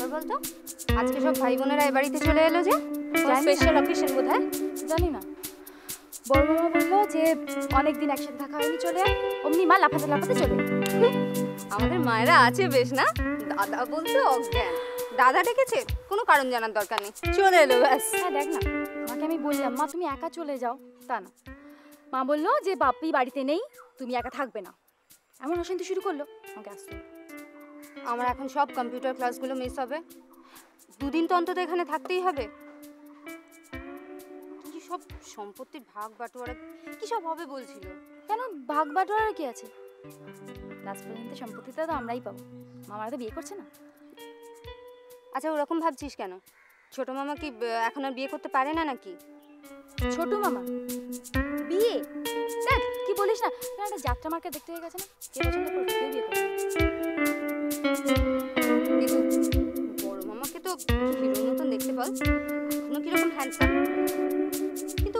ব্যাপার বলতো? আজকে সব ভাই বোনেরা এই বাড়িতে চলে এলো যে, স্পেশাল অকেশন বোধহয়, জানি না। বড় মামা বললো যে অনেকদিন একসাথে থাকা হয়নি, চলে আয়। অমনি মা লাফাতে লাফাতে চলে। আমাদের মায়েরা আছে বেশ, না দাদা বলতো অজ্ঞান, দাদা ডেকেছে কোনো কারণ জানার দরকার নেই, চলে এলো ব্যাস। হ্যাঁ দেখ না, মাকে আমি বললাম মা তুমি একা চলে যাও, তা না মা বললো যে বাপি বাড়িতে নেই, তুমি একা থাকবে না, এমন অশান্তি শুরু করলো। আমাকে আসতে, আমার এখন সব কম্পিউটার ক্লাসগুলো মিস হবে, দুদিন তো অন্তত এখানে থাকতেই হবে। কি সব সম্পত্তির ভাগ বাটোয়ারা কি সব হবে বলছিল? কেন ভাগ বাটোয়ারা কি আছে, লাস্ট পর্যন্ত সম্পত্তিটা তো আমরাই পাবো, মামারা তো বিয়ে করছে না। আচ্ছা ওরকম ভাবছিস কেন? ছোট মামা কি এখন আর বিয়ে করতে পারে না নাকি? ছোট মামা বিয়ে? দেখ কি বলিস না, একটা যাত্রা মার্কা দেখতে হয়ে গেছে না, কে পছন্দ করবে বিয়ে করবে। বড় মামাকে তো হিরোর মতন দেখতে পাও, এখনো কিরকম হ্যান্ডসাম, কিন্তু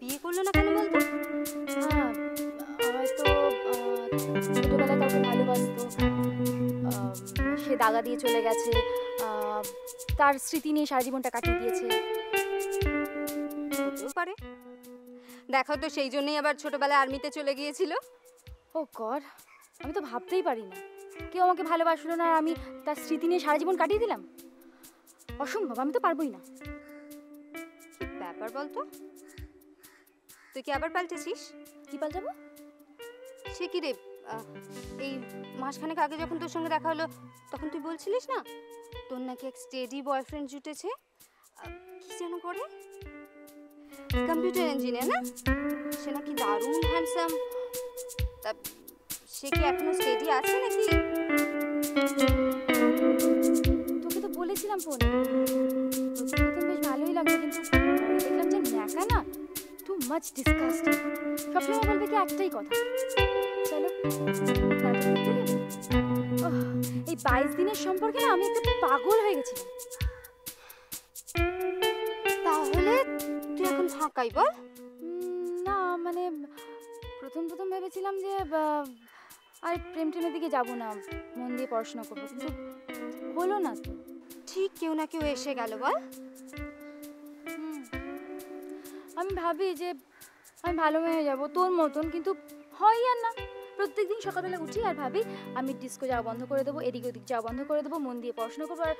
বিয়ে করলো না কেন বলতো? হ্যাঁ হয়তো ছোটবেলায় কাউকে ভালোবাসতো, সে দাগা দিয়ে চলে গেছে, তার স্মৃতি নিয়ে সারা জীবনটা কাটিয়ে দিয়েছে। পারে দেখো তো, সেই জন্যই আবার ছোটবেলায় আর্মিতে চলে গিয়েছিল। ও গড, আমি তো ভাবতেই পারি না, কেউ আমাকে ভালোবাসলো না আর আমি তার স্মৃতি নিয়ে সারা জীবন কাটিয়ে দিলাম। অসম্ভব, আমি তো পারবই না। কি ব্যাপার বলতো? তুই কি আবার পাল্টেছিস? কি পাল্টাবো? সে কি রে, এই মাসখানেক আগে যখন তোর সঙ্গে দেখা হলো তখন তুই বলছিলিস না তোর নাকি এক স্টেডি বয়ফ্রেন্ড জুটেছে, কি যেন করে, কম্পিউটার ইঞ্জিনিয়ার না, সে নাকি দারুণ হ্যান্ডসাম। তা সে কি এখনো স্টেডি আছে নাকি? তোকে তো বলেছিলাম ফোনে, প্রথম বেশ ভালোই লাগলো, কিন্তু দেখলাম যে ন্যাকা না, টু মাচ ডিসকাস্টিং, সবসময় বলবে কি একটাই কথা, চলো। এই 22 দিনের সম্পর্কে না আমি একটু পাগল হয়ে গেছিলাম। তাহলে তুই এখন ফাঁকাই বল? না মানে প্রথম ভেবেছিলাম যে আর প্রেম ট্রেমের দিকে যাবো না, মন দিয়ে পড়াশোনা করবো, কিন্তু হলো না তো, ঠিক কেউ না কেউ এসে গেল বল। আমি ভাবি যে আমি ভালো মেয়ে যাবো তোর মতন, কিন্তু হয় আর না। প্রত্যেকদিন সকালবেলা উঠি আর ভাবি আমি ডিস্কো যাওয়া বন্ধ করে দেবো, এদিক ওদিক যাওয়া বন্ধ করে দেবো, মন দিয়ে পড়াশোনা করবো আর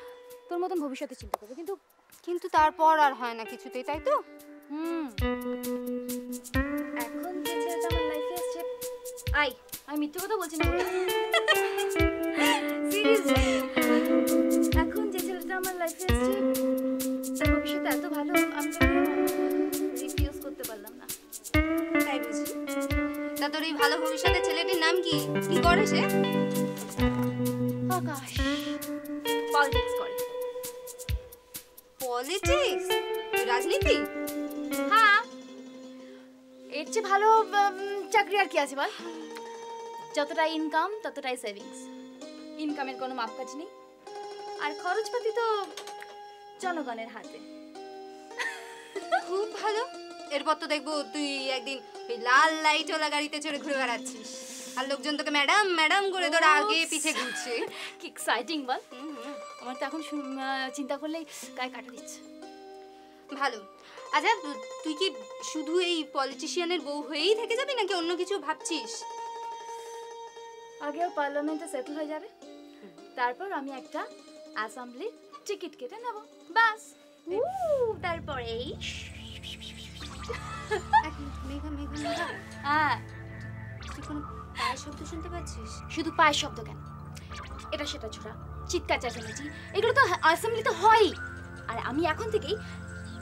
তোর মতন ভবিষ্যতে চিন্তা করবো, কিন্তু তারপর আর হয় না কিছুতেই, তাই তো? এখন যে ছেলেটা আমার লাইফে আসছে, আমি মিথ্যে কথা বলছি না, সিরিয়াসলি এখন যে ছেলেটা আমার লাইফে আসছে তার ভবিষ্যতে এত ভালো, আমি রিফিউজ করতে পারলাম না। তাই বুঝি? তা তোর এই ভালো ভবিষ্যতে ছেলেটির নাম কি? কি করে সে? আকাশ। পলিটিক্স করে। পলিটিক্স? রাজনীতি? হ্যাঁ, এর চেয়ে ভালো চাকরি আর কি আছে বল? যতটাই ইনকাম ততটাই সেভিংস, ইনকামের কোনো মাপকাঠি নেই, আর খরচপাতি তো জনগণের হাতে। খুব ভালো। এরপর তো দেখবো তুই একদিন ওই লাল লাইটওয়ালা গাড়িতে চড়ে ঘুরে বেড়াচ্ছিস আর লোকজন তোকে ম্যাডাম ম্যাডাম করে তোর আগে পিছে ঘুরছে। কি এক্সাইটিং বল! আমার তো এখন চিন্তা করলেই গায়ে কাটা দিচ্ছে। ভালো। আচ্ছা তুই কি শুধু এই পলিটিশিয়ানের বউ হয়েই থেকে যাবি নাকি অন্য কিছু ভাবছিস? আগেও পার্লামেন্টে সেটেল হয়ে যাবে, তারপর আমি একটা অ্যাসেম্বলি টিকিট কেটে নেব, বাস। তারপরে শুধু পায়ের শব্দ কেন, এটা সেটা ছোড়া, চিৎকার, চেঁচামেচি, এগুলো তো অ্যাসেম্বলিতে হয়ই। আর আমি এখন থেকেই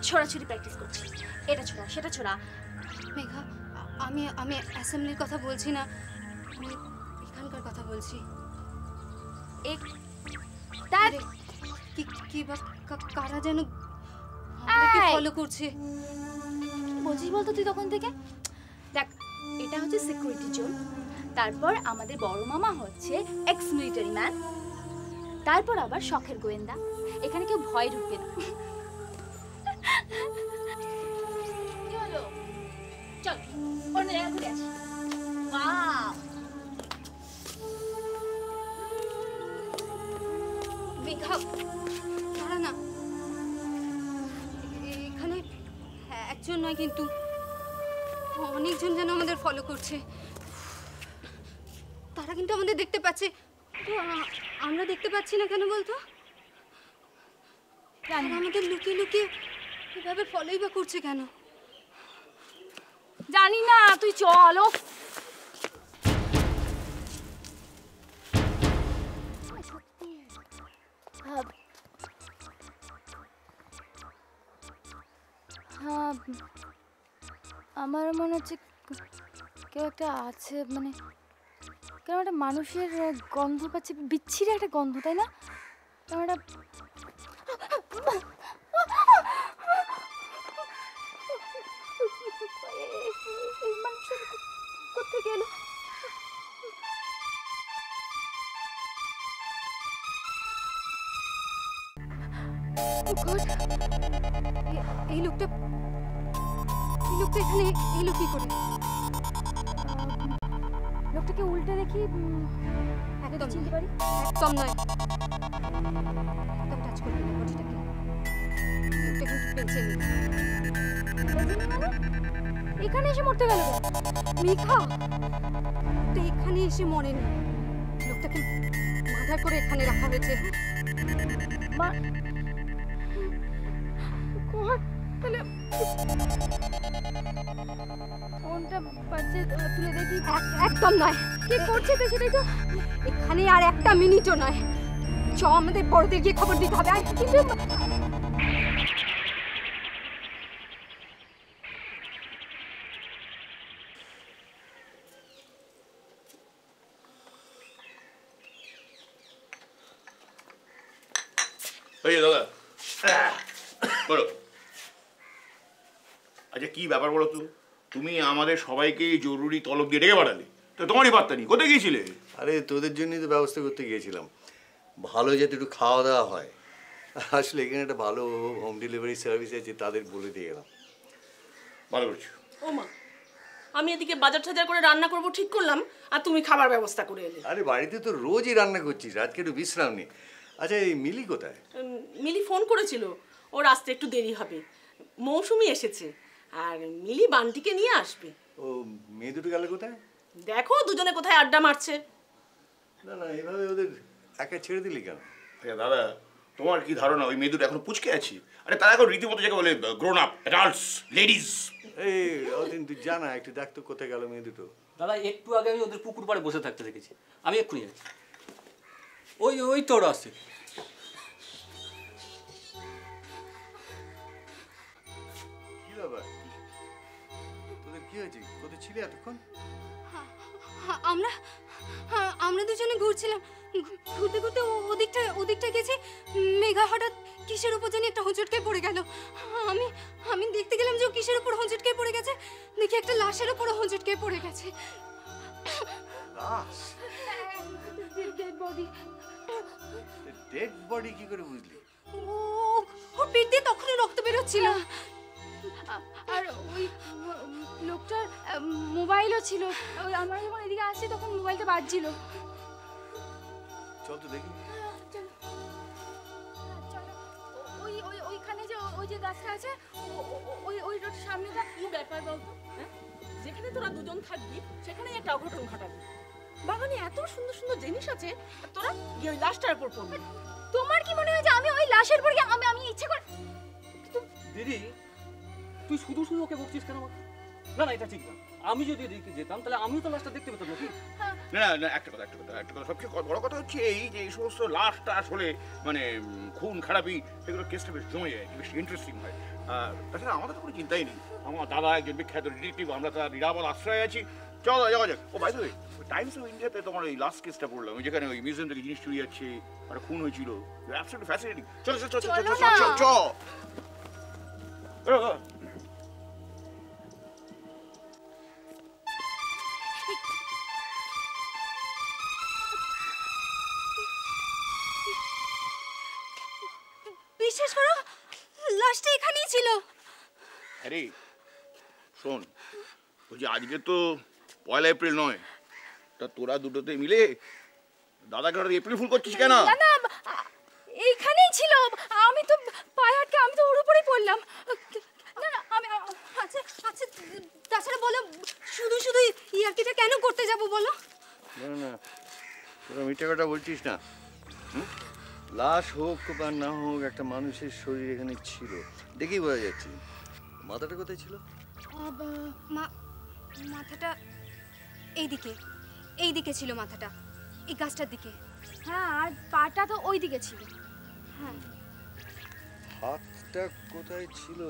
ছোড়াছুড়ি প্র্যাকটিস করছি, এটা ছোড়া সেটা ছোড়া। মেঘা, আমি অ্যাসেম্বলির কথা বলছি না, আমি এখানকার কথা বলছি। কি বা কারা যেন ফলো করছে বলছিস বলতো তুই তখন থেকে? দেখ এটা হচ্ছে সিকিউরিটি জোন, তারপর আমাদের বড় মামা হচ্ছে এক্স মিলিটারি ম্যান, তারপর আবার শখের গোয়েন্দা, এখানে কেউ ভয় ঢুকবে না। কি হলো? চল অন্য জায়গায় ঘুরে আসি। মেঘা, তারা না, এখানে একজন নয় কিন্তু অনেকজন যেন আমাদের ফলো করছে। তারা কিন্তু আমাদের দেখতে পাচ্ছে, আমরা দেখতে পাচ্ছি না কেন বলতো? আমাদের লুকিয়ে লুকিয়ে এভাবে ফলোই বা করছে কেন? জানি না, তুই চলো। আমার মনে হচ্ছে কেউ একটা আছে, মানে কেন একটা মানুষের গন্ধ পাচ্ছে, বিচ্ছিরি একটা গন্ধ, তাই না? কেন একটা করতে গেল। এই লোকটা এখানে এলো কি করে? লোকটাকে উল্টে দেখি একদম চিনতে পারি, একদম নয়, একদম টাচ করি না বডিটাকে। লোকটাকে পেছনে এখানে এসে মরতে গেল মেঘা, তো এখানে এসে মরেনি। লোকটাকে মাথা করে এখানে রাখা হয়েছে। একদম নয়, কে করছে তো সেটাই তো। এখানে আর একটা মিনিটও নয়, চ আমাদের বড়দের গিয়ে খবর দিতে হবে। দাদা বলো, আচ্ছা কি ব্যাপার বলো তো? তুমি আমাদের সবাইকে জরুরি তলব দিয়ে ডেকে পাঠালে, তো তোমারই পাত্তা নেই, কোথায় গিয়েছিলে? আরে তোদের জন্যই তো ব্যবস্থা করতে গিয়েছিলাম, ভালো যাতে একটু খাওয়া দাওয়া হয়। আসলে এখানে একটা ভালো হোম ডেলিভারি সার্ভিস আছে, তাদের বলে দিয়ে গেলাম। ভালো করছো। ও মা, আমি এদিকে বাজার টাজার করে রান্না করবো ঠিক করলাম, আর তুমি খাবার ব্যবস্থা করে এলে। আরে বাড়িতে তো রোজই রান্না করছিস, আজকে একটু বিশ্রাম নে। আচ্ছা এই মিলি কোথায়? মিলি ফোন করেছিল, ওর আসতে একটু দেরি হবে, মৌসুমি এসেছে আর মিলি বান্টিকে নিয়ে আসবে। ও মেয়ে দুটো গেল কোথায়? দেখো দুজনে কোথায় আড্ডা মারছে। না না, এভাবে ওদের একা ছেড়ে দিলি কেন? আচ্ছা দাদা তোমার কি ধারণা ওই মেয়ে দুটো এখন পুচকে আছে? আরে তারা এখন রীতিমতো যাকে বলে গ্রোন আপ অ্যাডাল্টস লেডিস। এই অদিন তুই জানা একটু দেখ তো কোথায় গেল মেয়ে দুটো। দাদা একটু আগে আমি ওদের পুকুর পাড়ে বসে থাকতে দেখেছি, আমি এক্ষুনি যাচ্ছি। ওই ওই তো ওরা আসছে। কি ব্যাপার তোদের, কি হয়েছে, কোথায় ছিলে এতক্ষণ? আমরা দুজনে ঘুরছিলাম, ঘুরতে ঘুরতে ওদিকটা গেছি। মেঘা হঠাৎ কিসের উপর জানি একটা হোঁচটকে পড়ে গেল। আমি দেখতে গেলাম যে ও কিসের উপর হোঁচটকে পড়ে গেছে, দেখি একটা লাশের উপর হোঁচটকে পড়ে গেছে। লাশ? Dead body. ডেড বডি কি করে বুঝলি? ওর পেট দিয়ে তখনই রক্ত বেরোচ্ছিল, আর ওই লোকটার মোবাইলও ছিল। আমরা যখন এদিকে আসছি তখন মোবাইলটা বাজছিল। চল তো দেখি। ওইখানে যে ওই যে গাছটা আছে, ওই রোডের সামনেটা কি ব্যাপার বলতো? যেখানে তোরা দুজন থাকবি সেখানেই একটা অঘটন ঘটাবি। বাগানে এত সুন্দর সুন্দর জিনিস আছে, তোরা ওই লাশটার উপর পড়বি। তোমার কি মনে হয় যে আমি ওই লাশের উপর গিয়ে আমি ইচ্ছে করে? দিদি তুই শুধু শুধু ওকে বকছিস কেন? না না, এটা ঠিক না। আমি যদি দেখতে যেতাম তাহলে আমিও তো লাশটা দেখতে পেতাম নাকি? না না, একটা কথা সবচেয়ে বড় কথা হচ্ছে এই যে এই সমস্ত লাশটা আসলে মানে খুন খারাপি সেগুলো কেসটা বেশ জমে যায়, বেশ ইন্টারেস্টিং হয়। আর তাছাড়া আমাদের তো কোনো চিন্তাই নেই, আমার দাদা একজন বিখ্যাত ডিটেকটিভ, আমরা তার নিরাপদ আশ্রয় আছি। চলো যাওয়া যাক। ও by the way, Times of ইন্ডিয়াতে তোমার ওই লাস্ট কেসটা পড়লাম, ওই যেখানে ওই মিউজিয়াম থেকে জিনিস চুরি যাচ্ছে আর খুন হয়েছিল, অ্যাবসলিউটলি ফ্যাসিনেটিং। চলো চলো চলো চলো চলো চলো। আরে শোন, বলছি আজকে তো 1 এপ্রিল নয়, তা তোরা দুটোতে মিলে দাদাকে এপ্রিল ফুল করছিস কেন? ছিল, আমি তো পায়ে আটকে আমি তো ওর উপরেই পড়লাম। না না আমি আচ্ছা আচ্ছা, তাছাড়া বলো শুধু শুধু ইয়ার্কিটা কেন করতে যাবো বলো? না না তোরা মিথ্যে কথা বলছিস না। লাশ হোক বা না হোক একটা মানুষের শরীর এখানে ছিল, দেখি বোঝা যাচ্ছে। মাথাটা কোথায় ছিল? মাথাটা এইদিকে, এইদিকে ছিল মাথাটা, এই গাছটার দিকে। হ্যাঁ, আর পাটা তো ওই দিকে ছিল। হ্যাঁ, হাতটা কোথায় ছিল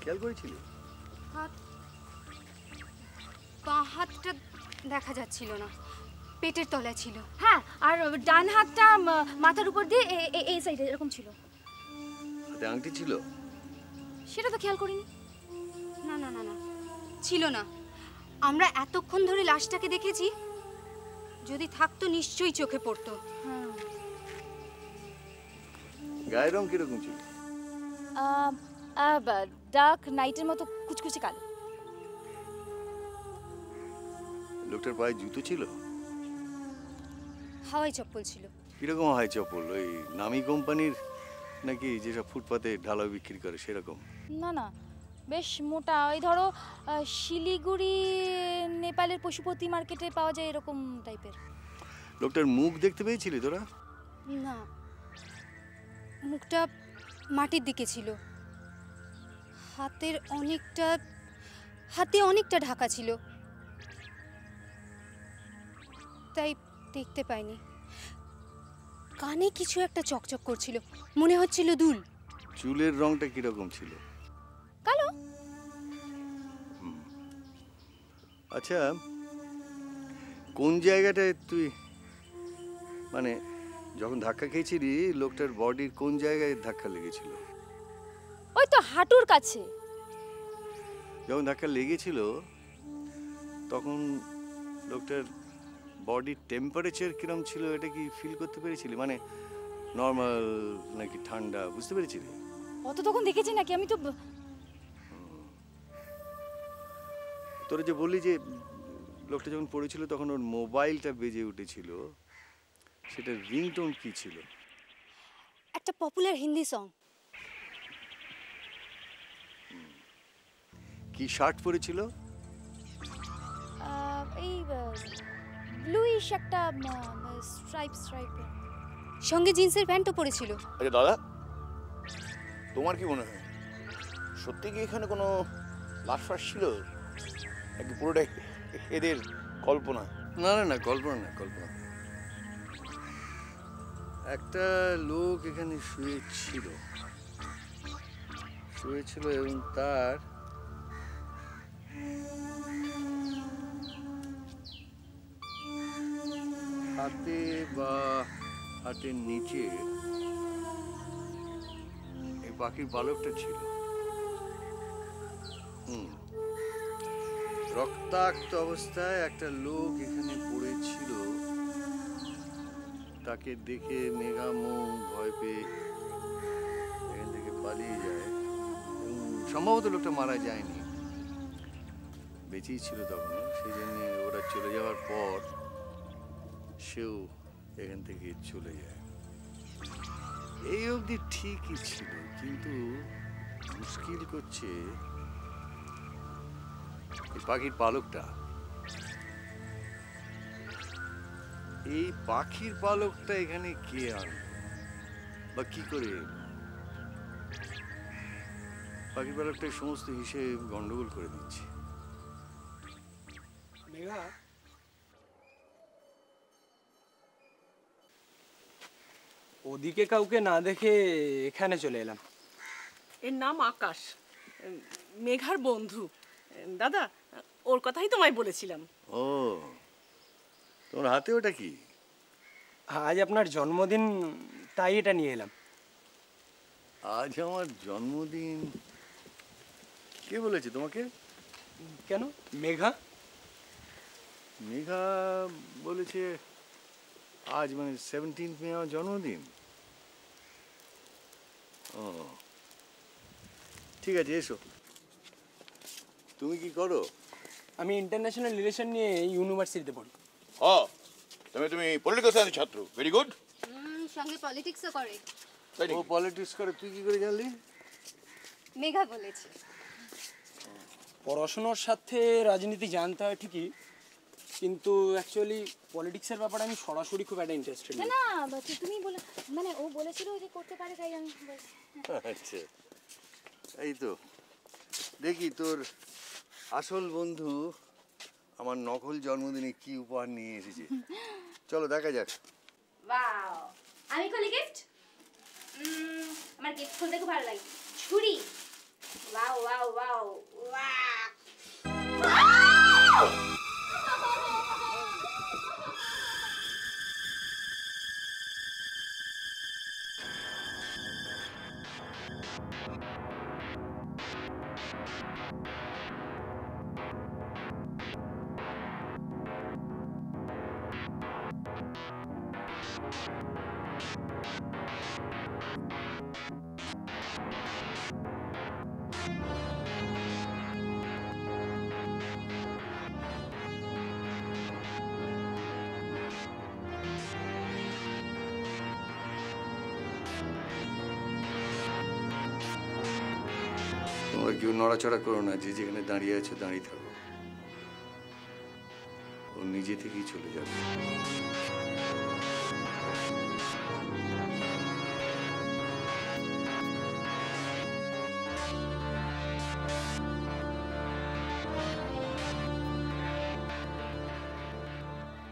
খেয়াল করেছিল? হাত, বাঁ হাতটা দেখা যাচ্ছিল না, পেটের তলায় ছিল। হ্যাঁ, আর ডান হাতটা মাথার উপর দিয়ে এই সাইডে এরকম ছিল। হাতে আংটি ছিল? সেটা তো খেয়াল করিনি। না না না না ছিল না। আমরা এতক্ষণ ধরে লাশটাকে দেখেছি, যদি থাকতো নিশ্চয়ই চোখে পড়তো। হ্যাঁ, গায়ের রং কিরকম ছিল? ডার্ক নাইটের মতো কুচকুচে কালো। লোকটার পায়ে জুতো ছিল? হাওয়াই চপ্পল ছিল। কিরকম হাওয়াই চপ্পল? ওই নামি কোম্পানির নাকি যেসব ফুটপাতে ঢালাই বিক্রি করে সেরকম? না না, বেশ মোটা, ওই ধরো শিলিগুড়ি নেপালের পশুপতি মার্কেটে পাওয়া যায় এরকম টাইপের। লোকটার মুখ দেখতে পেয়েছিলি তোরা? না, মুখটা মাটির দিকে ছিল, হাতে অনেকটা ঢাকা ছিল, তাই দেখতে পাইনি। কানে কিছু একটা চকচক করছিল, মনে হচ্ছিল দুল। চুলের রংটা কিরকম ছিল? কালো। আচ্ছা, কোন জায়গাটায় তুই মানে যখন ধাক্কা খেয়েছিলি লোকটার বডির কোন জায়গায় ধাক্কা লেগেছিল? ওই তো হাঁটুর কাছে। যখন ধাক্কা লেগেছিল তখন লোকটার বডির টেম্পারেচার কিরম ছিল এটা কি ফিল করতে পেরেছিলি? মানে নর্মাল নাকি ঠান্ডা, বুঝতে পেরেছিলি? অত তখন দেখেছি নাকি আমি তো। তোরা যে বললি যে লোকটা যখন পড়েছিল তখন ওর মোবাইলটা বেজে উঠেছিল, সেটা রিংটোন কি ছিল? একটা পপুলার হিন্দি সং। কি শার্ট পরেছিল? এই ব্লুইশ একটা স্ট্রাইপ, সঙ্গে জিন্সের প্যান্টও পরেছিল। আচ্ছা দাদা, তোমার কি মনে হয় সত্যি কি এখানে কোনো লাশ ফাঁস ছিল নাকি পুরোটা এদের কল্পনা? না না না, কল্পনা। একটা লোক এখানে শুয়েছিল এবং তার হাতে বা হাতের নিচে এই পাখির বালকটা ছিল। রক্তাক্ত অবস্থায় একটা লোক এখানে পড়েছিল, তাকে দেখে মেঘা মৌ ভয় পেয়ে এখান থেকে পালিয়ে যায়। সম্ভবত লোকটা মারা যায়নি, বেঁচেই ছিল তখন, সেই জন্য ওরা চলে যাওয়ার পর সেও এখান থেকে চলে যায়। এই অবধি ঠিকই ছিল, কিন্তু মুশকিল করছে এই পাখির পালকটা। এই পাখির পালকটা এখানে কে আনলো বা কি করে? পাখির পালকটা সমস্ত হিসেব গন্ডগোল করে দিচ্ছে। মেঘা, ওদিকে কাউকে না দেখে এখানে চলে এলাম। এর নাম আকাশ, মেঘার বন্ধু। দাদা, ওর কথাই তোমায় বলেছিলাম। ও, তোর হাতে ওটা কি? আজ আপনার জন্মদিন, তাই এটা নিয়ে এলাম। আজ আমার জন্মদিন? কে বলেছে তোমাকে? কেন, মেঘা মেঘা বলেছে আজ মানে 17th মে আমার জন্মদিন। ও ঠিক আছে, এসো। তুমি কি করো? আমি ইন্টারন্যাশনাল রিলেশন নিয়ে ইউনিভার্সিটিতে পড়ি। ও, তুমি পলিটিক্যাল সায়েন্সের ছাত্র? Very good. সঙ্গে পলিটিক্সও করে। ও পলিটিক্স করে তুই কি করে জানলি? মেঘা বলেছে। পড়াশোনার সাথে রাজনীতি জানতে হয় ঠিকই, কিন্তু অ্যাকচুয়ালি পলিটিক্সের ব্যাপারে আমি সরাসরি খুব একটা ইন্টারেস্টেড না। না বাচ্চা তুমি বলে, মানে ও বলেছিল যে করতে পারে তাই আমি। আচ্ছা এই তো দেখি তোর আসল বন্ধু আমার নকল জন্মদিনে কি উপহার নিয়ে এসেছে, চলো দেখা যাক। ওয়াও, আমি কোলি গিফট, আমার গিফট খুলতে খুব ভালো লাগে, ছুরি। ওয়াও ওয়াও ওয়াও ওয়াও, কেউ নড়াচড়া করো না, যে যেখানে দাঁড়িয়ে আছে দাঁড়িয়ে থাকো, ও নিজে থেকেই চলে যাবে।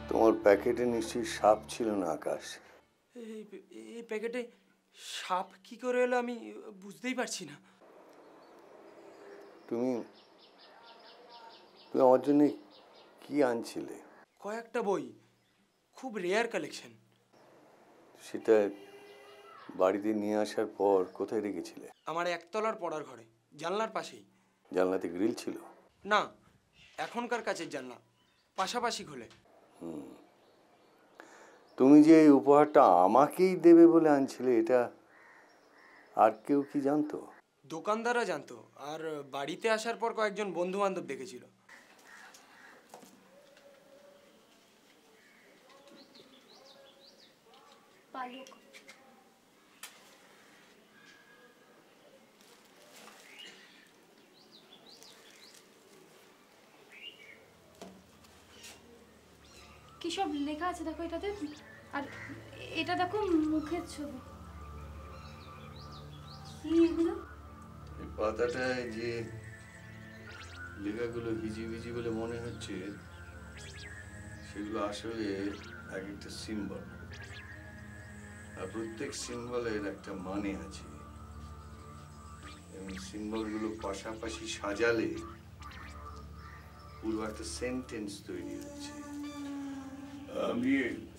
তোমার প্যাকেটে নিশ্চয়ই সাপ ছিল না আকাশ? এই প্যাকেটে সাপ কি করে এলো আমি বুঝতেই পারছি না। তুমি আমার জন্য কি আনছিলে? কয়েকটা বই, খুব রেয়ার কালেকশন। সেটা বাড়িতে নিয়ে আসার পর কোথায় রেখেছিলে? আমার একতলার পড়ার ঘরে, জানলার পাশেই। জানলাতে গ্রিল ছিল না? এখনকার কাছের জানলা, পাশাপাশি খোলে। তুমি যে এই উপহারটা আমাকেই দেবে বলে আনছিলে, এটা আর কেউ কি জানতো? দোকানদাররা জানতো, আর বাড়িতে আসার পর কয়েকজন বন্ধু বান্ধব দেখেছিল। কি সব লেখা আছে দেখো এটাতে, আর এটা দেখো মুখের ছবি। পাতাটায় যে লেখাগুলো ভিজি ভিজি বলে মনে হচ্ছে, সেগুলো আসলে এক একটা সিম্বল, আর প্রত্যেক সিম্বলের একটা মানে আছে, এবং সিম্বলগুলো পাশাপাশি সাজালে পুরো একটা সেন্টেন্স তৈরি হচ্ছে।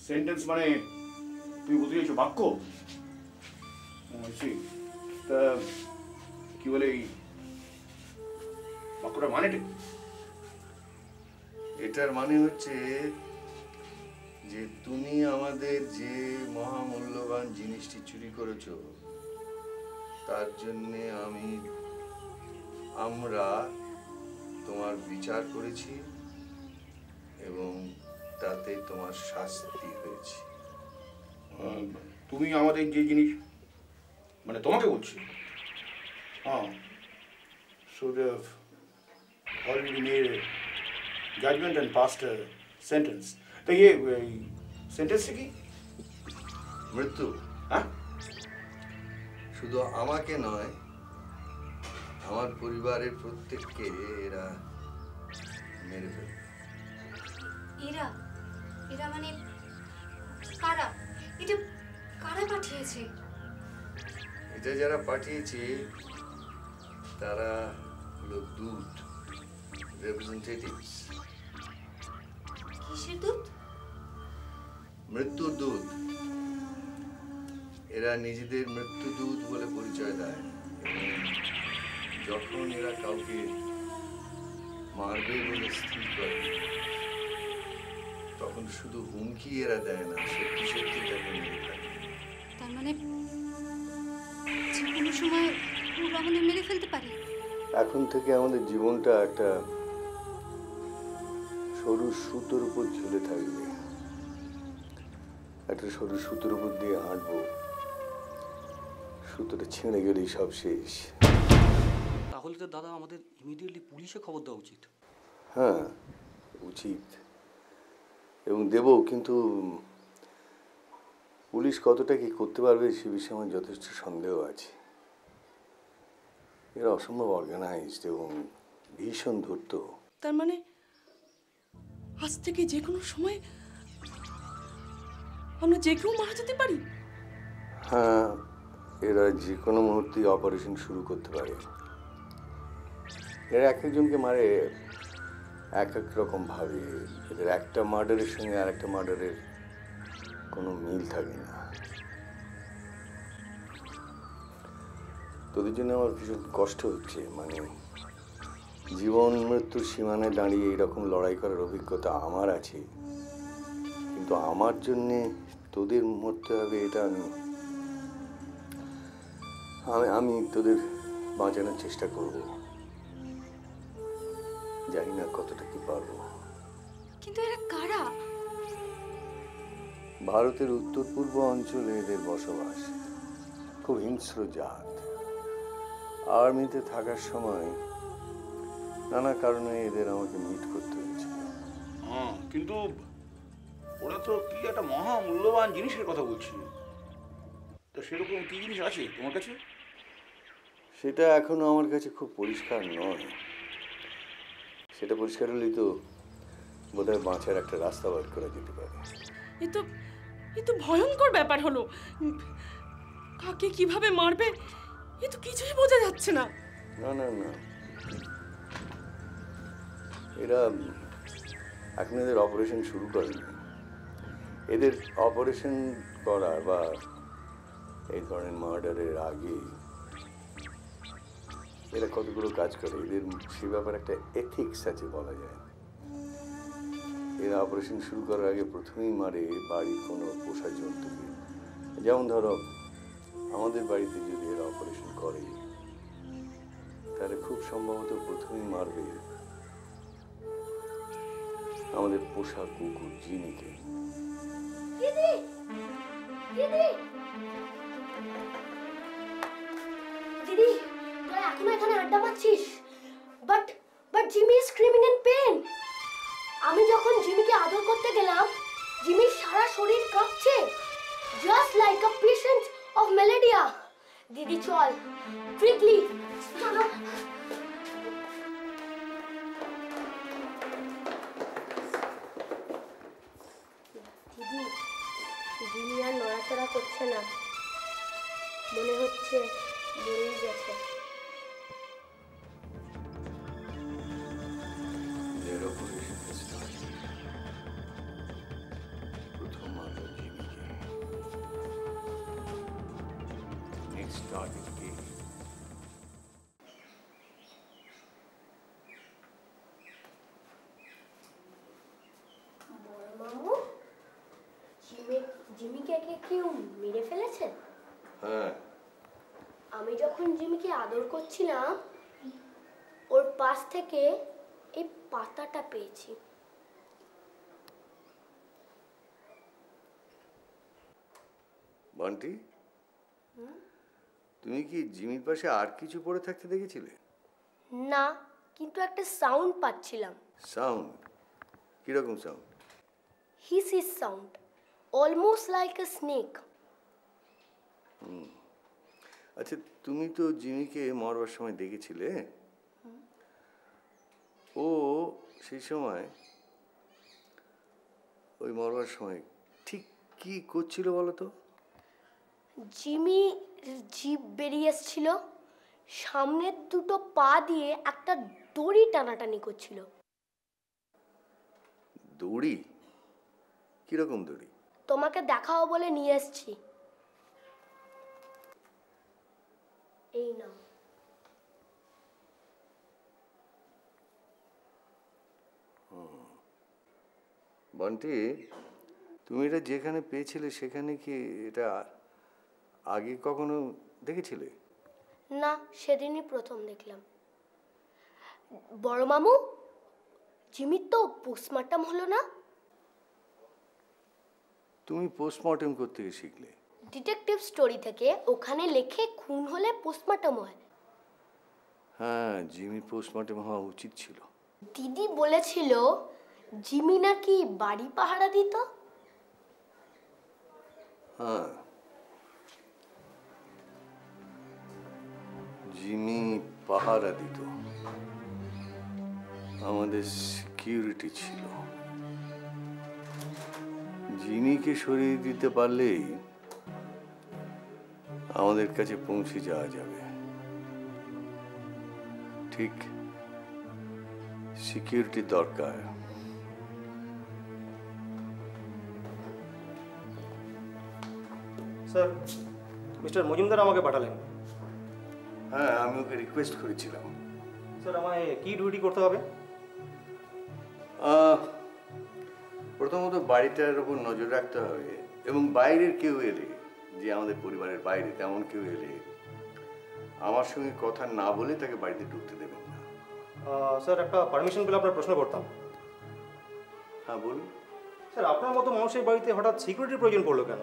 সেন্টেন্স মানে তুমি বলতে চাইছো বাক্য? তা কি বলে এই বাক্যটার মানেটা? এটার মানে হচ্ছে যে তুমি আমাদের যে মহামূল্যবান জিনিসটি চুরি করেছো, তার জন্যে আমরা তোমার বিচার করেছি এবং তাতে তোমার শাস্তি হয়েছে। তুমি আমাদের যে জিনিস, মানে তোমাকে বলছি। So they've already made a judgment and passed a sentence. तो ये sentence की मृत्यु, हाँ? शुद्ध आमा के ना है, हमारे परिवारे प्रत्येक के इरा मेरे पे। इरा, इरा माने कारा, इधर कारा पाठिए थे। इधर जरा पाठिए थे। তারা হলো দূত, রিপ্রেজেন্টেটিভস। কিসের দূত? মৃত্যুর দূত। এরা নিজেদের মৃত্যু দূত বলে পরিচয় দেয়, যখন এরা কাউকে মারবে বলে স্থির করে তখন শুধু হুমকি এরা দেয় না, সত্যি সত্যি তাকে মেরে থাকে। তার মানে যে কোনো সময় আমাদের মেরে ফেলতে পারে। এখন থেকে আমাদের জীবনটা একটা সরু সুতোর উপর ঝুলে থাকবে, একটা সরু সুতোর উপর দিয়ে হাঁটবো, সূত্রটা ছিঁড়ে গেলেই সব শেষ। তাহলে তো দাদা আমাদের ইমিডিয়েটলি পুলিশে খবর দেওয়া উচিত। হ্যাঁ উচিত, এবং দেব, কিন্তু পুলিশ কতটা কি করতে পারবে সে বিষয়ে আমার যথেষ্ট সন্দেহ আছে। এরা অসম্ভব অর্গানাইজড এবং ভীষণ ধূর্ত। তার মানে আজ থেকে যে কোনো সময় আমরা যে কেউ মারা যেতে পারি। হ্যাঁ, এরা যে কোনো মুহূর্তে অপারেশন শুরু করতে পারে। এরা এক একজনকে মারে এক এক রকম ভাবে, এদের একটা মার্ডারের সঙ্গে আর একটা মার্ডারের কোনো মিল থাকে না। তোদের জন্য আমার ভীষণ কষ্ট হচ্ছে, মানে জীবন মৃত্যুর সীমানায় দাঁড়িয়ে এরকম লড়াই করার অভিজ্ঞতা আমার আছে, কিন্তু আমার জন্যে তোদের মরতে হবে এটা আমি তোদের বাঁচানোর চেষ্টা করব, জানি না কতটা কি পারবো। কিন্তু এরা কারা? ভারতের উত্তর পূর্ব অঞ্চলে এদের বসবাস, খুব হিংস্র জাত। আর্মিতে থাকার সময় নানা কারণে এদের আমাকে মিট করতে হয়েছে। হ্যাঁ, কিন্তু ওরা তো কি একটা মহা মূল্যবান জিনিসের কথা বলছিল, তো সেরকম কি জিনিস আছে তোমার কাছে? সেটা এখনো আমার কাছে খুব পরিষ্কার নয়। সেটা পরিষ্কার হলেই তো বোধহয় বাঁচার একটা রাস্তা বার করা যেতে পারে। এ তো ভয়ঙ্কর ব্যাপার হলো, কাকে কিভাবে মারবে এ তো কিছুই বোঝা যাচ্ছে না। না না না, এরা এখন এদের অপারেশন শুরু করেনি। এদের অপারেশন করা বা এই ধরনের মার্ডারের আগে এরা কতগুলো কাজ করে, এদের সে ব্যাপারে একটা এথিক্স আছে বলা যায়। এরা অপারেশন শুরু করার আগে প্রথমেই মারে বাড়ির কোনো পোষা জন্তুকে। যেমন ধরো আমাদের বাড়িতে যদি এরা অপারেশন করে তাহলে খুব সম্ভবত প্রথমেই মারবে আমাদের পোষা কুকুর জিমিকে। আমি যখন জিমিকে আদর করতে গেলাম, জিমির সারা শরীর কাঁপছে, just like a patient of malaria. দিদি চল কুইকলি, চলো। জিমি আর নড়াচড়া করছে না, মনে হচ্ছে মরেই গেছে। আমি যখন জিমিকে আদর করছিলাম ওর পাশ থেকে এই পাতাটা পেয়েছি। বান্টি, তুমি কি জিমির পাশে আর কিছু পড়ে থাকতে দেখেছিলে? না, কিন্তু একটা সাউন্ড পাচ্ছিলাম। সাউন্ড? কিরকম sound? Hiss is sound, almost like a snake. আচ্ছা, তুমি তো জিমিকে মরবার সময় দেখেছিলে, ও সেই সময় ওই মরবার সময় ঠিক কি করছিল বলো তো? জিমি জিভ বেরিয়ে আসছিল, সামনের দুটো পা দিয়ে একটা দড়ি টানাটানি করছিল। দড়ি? কিরকম দড়ি? তোমাকে দেখাও বলে নিয়ে এসছি। এই নাও। বান্টি, তুমি এটা যেখানে পেয়েছিলে সেখানে কি এটা আগে কখনো দেখেছিলে? না, সেদিনই প্রথম দেখলাম। বড় মামু, জিমির তো পোস্টমর্টম হলো না? তুমি পোস্টমর্টম করতে শিখলে? ডিটেকটিভ স্টোরি থেকে ওখানে লেখে খুন হলে পোস্টমর্টম হয়। হ্যাঁ, জিমির পোস্টমর্টম হওয়া উচিত ছিল। দিদি বলেছিল জিমি নাকি বাড়ি পাহারা দিত। হ্যাঁ, জিমি পাহারা দিত, আমাদের সিকিউরিটি ছিল। জিমিকে সরিয়ে দিতে পারলেই আমাদের কাছে পৌঁছে যাওয়া যাবে, ঠিক সিকিউরিটি দরকার। স্যার, মিস্টার মজুমদার আমাকে পাঠালেন। হ্যাঁ, আমি ওকে রিকোয়েস্ট করেছিলাম। স্যার, আমায় কি ডিউটি করতে হবে? প্রথমত বাড়িটার উপর নজর রাখতে হবে, এবং বাইরের কেউ এলে, যে আমাদের পরিবারের বাইরে তেমন কেউ এলে আমার সঙ্গে কথা না বলে তাকে বাড়িতে ঢুকতে দেবেন না। স্যার, একটা পারমিশন পেলে আপনার প্রশ্ন করতাম। হ্যাঁ বলুন। স্যার, আপনার মতো মানুষের বাড়িতে হঠাৎ সিকিউরিটির প্রয়োজন পড়লো কেন?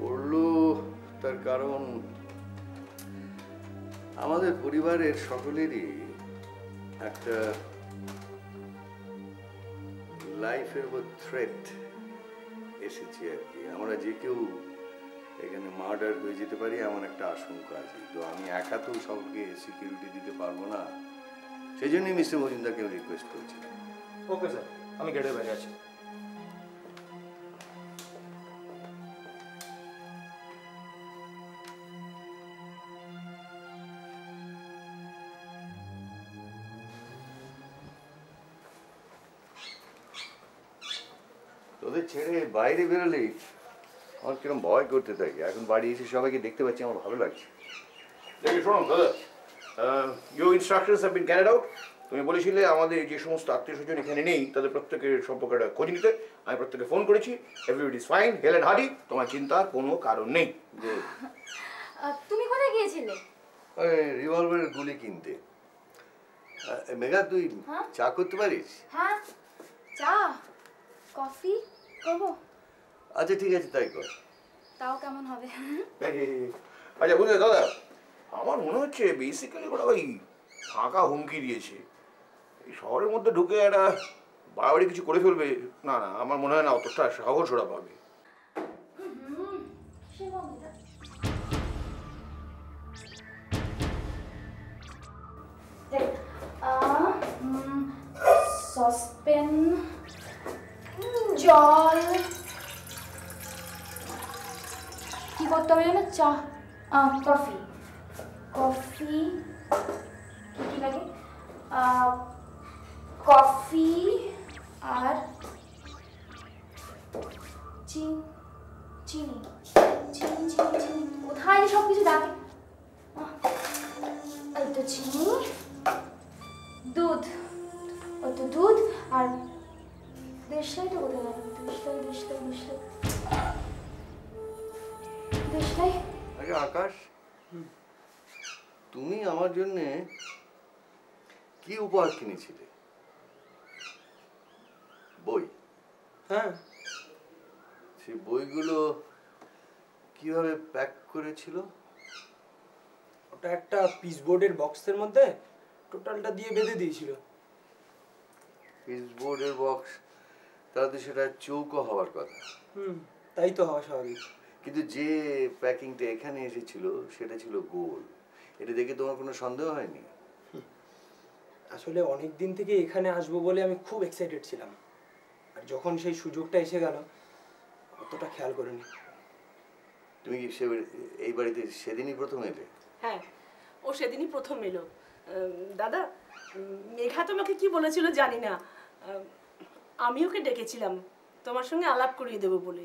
পড়লো তার কারণ আমাদের পরিবারের সকলেরই একটা লাইফের উপর থ্রেট এসেছে আর কি। আমরা যে কেউ এখানে মার্ডার হয়ে যেতে পারি এমন একটা আশঙ্কা আছে। তো আমি একা তো সবকে সিকিউরিটি দিতে পারবো না, সেই জন্যই মিস্টার মজুমদারকে আমি রিকোয়েস্ট করছি। ওকে স্যার, আমি গেটের বাইরে আছি। তোদের ছেড়ে বাইরে বেরোলেই আমার কিরম ভয় করতে থাকি। এখন বাড়ি এসে সবাইকে দেখতে পাচ্ছি, আমার ভালো লাগছে। তুমি বলেছিলে আমাদের যে সমস্ত আত্মীয় স্বজন এখানে নেই তাদের প্রত্যেকের সম্পর্কে খোঁজ নিতে। আমি প্রত্যেকে ফোন করেছি, everybody is fine, hale and hearty. তোমার চিন্তার কোনো কারণ নেই। তুমি কোথায় গিয়েছিলে? রিভলভারের গুলি কিনতে। মেঘা, তুই চা করতে পারিস? হ্যাঁ, চা কফি করবো। আচ্ছা ঠিক আছে, তাই কর। তাও কেমন হবে? আচ্ছা বুঝলে দাদা, আমার মনে হচ্ছে বেসিক্যালি ওরা ওই ফাঁকা হুমকি দিয়েছে, এই শহরের মধ্যে ঢুকে একটা বাড়াবাড়ি কিছু করে ফেলবে। না না, আমার মনে হয় না অতটা সাহস ওরা পাবে। সসপেন, জল, কি করতে হবে না? চা, কফি, কফি কি লাগে? কফি আর চিনি, চিনি চিনি চিনি কোথায় সব কিছু লাগে? তো চিনি, দুধ, ও তো দুধ, আর দেশলাই তো কোথায় লাগে? দেশলাই দেশলাই দেশলাই দেশলাই। আরে আকাশ, তুমি আমার জন্যে কি উপহার কিনেছিলে? বই? হ্যাঁ, সেই বইগুলো কিভাবে প্যাক করেছিল? ওটা একটা পিসবোর্ডের বক্সের মধ্যে টোটালটা দিয়ে বেঁধে দিয়েছিল। পিসবোর্ডের বক্স? তাহলে তো সেটা চৌকো হওয়ার কথা। হুম, তাই তো হওয়া স্বাভাবিক। কিন্তু যে প্যাকিংটা এখানে এসেছিল সেটা ছিল গোল। এটা দেখে তোমার কোনো সন্দেহ হয়নি? আসলে অনেক দিন থেকে এখানে আসবো বলে আমি খুব এক্সাইটেড ছিলাম, আর যখন সেই সুযোগটা এসে গেল অতটা খেয়াল করিনি। তুমি কি এই বাড়িতে সেদিনই প্রথম এলে? হ্যাঁ, ও সেদিনই প্রথম এলো। দাদা, মেঘা তোমাকে কি বলেছিল জানি না, আমি ওকে ডেকেছিলাম তোমার সঙ্গে আলাপ করিয়ে দেবো বলে।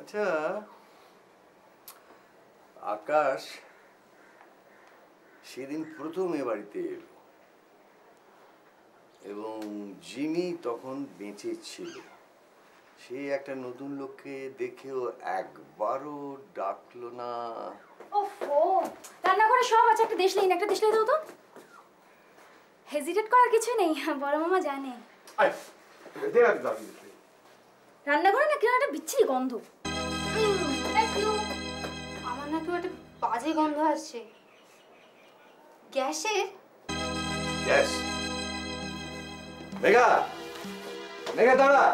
আচ্ছা আকাশ, সেদিন প্রথম এ বাড়িতে এলো এবং জিমি তখন বেঁচে ছিল। সে একটা নতুন লোককে দেখেও একবারও ডাকলো না। ওহো, রান্নাঘরে সব আছে, একটা দেশলাই না, একটা দেশলাই দাও তো। হেজিটেট করার কিছু নেই, বড় মামা জানে। রান্নাঘরে না কিরকম একটা বিচ্ছিরি গন্ধ। আমার নাকি একটা বাজে গন্ধ আসছে গ্যাসের। গ্যাস? মেঘা, মেঘা দাঁড়া।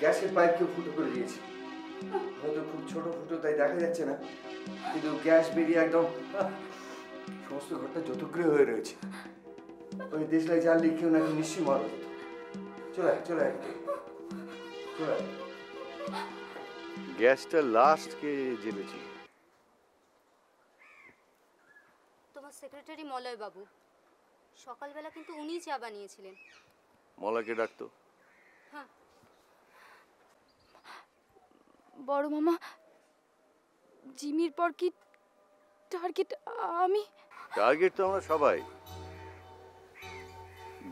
গ্যাসের পাইপ কেউ ফুটো করে দিয়েছে, হয়তো খুব ছোট ফুটো তাই দেখা যাচ্ছে না, কিন্তু গ্যাস বেরিয়ে একদম সমস্ত ঘরটা যতগ্রে হয়ে রয়েছে। ওই দেশলাই জানলে কেউ নাকি নিশ্চয়ই মারা যেত। চলে আয়, চলে আয়, চলে আয়। গ্যাসটা লাস্ট কে জ্বেলেছে? তোমার সেক্রেটারি মলয় বাবু। সকালবেলা কিন্তু উনি চা বানিয়েছিলেন। মলয়কে ডাকতো? হ্যাঁ। বড় মামা, জিমির পর কি টার্গেট? আমি টার্গেট তো আমরা সবাই।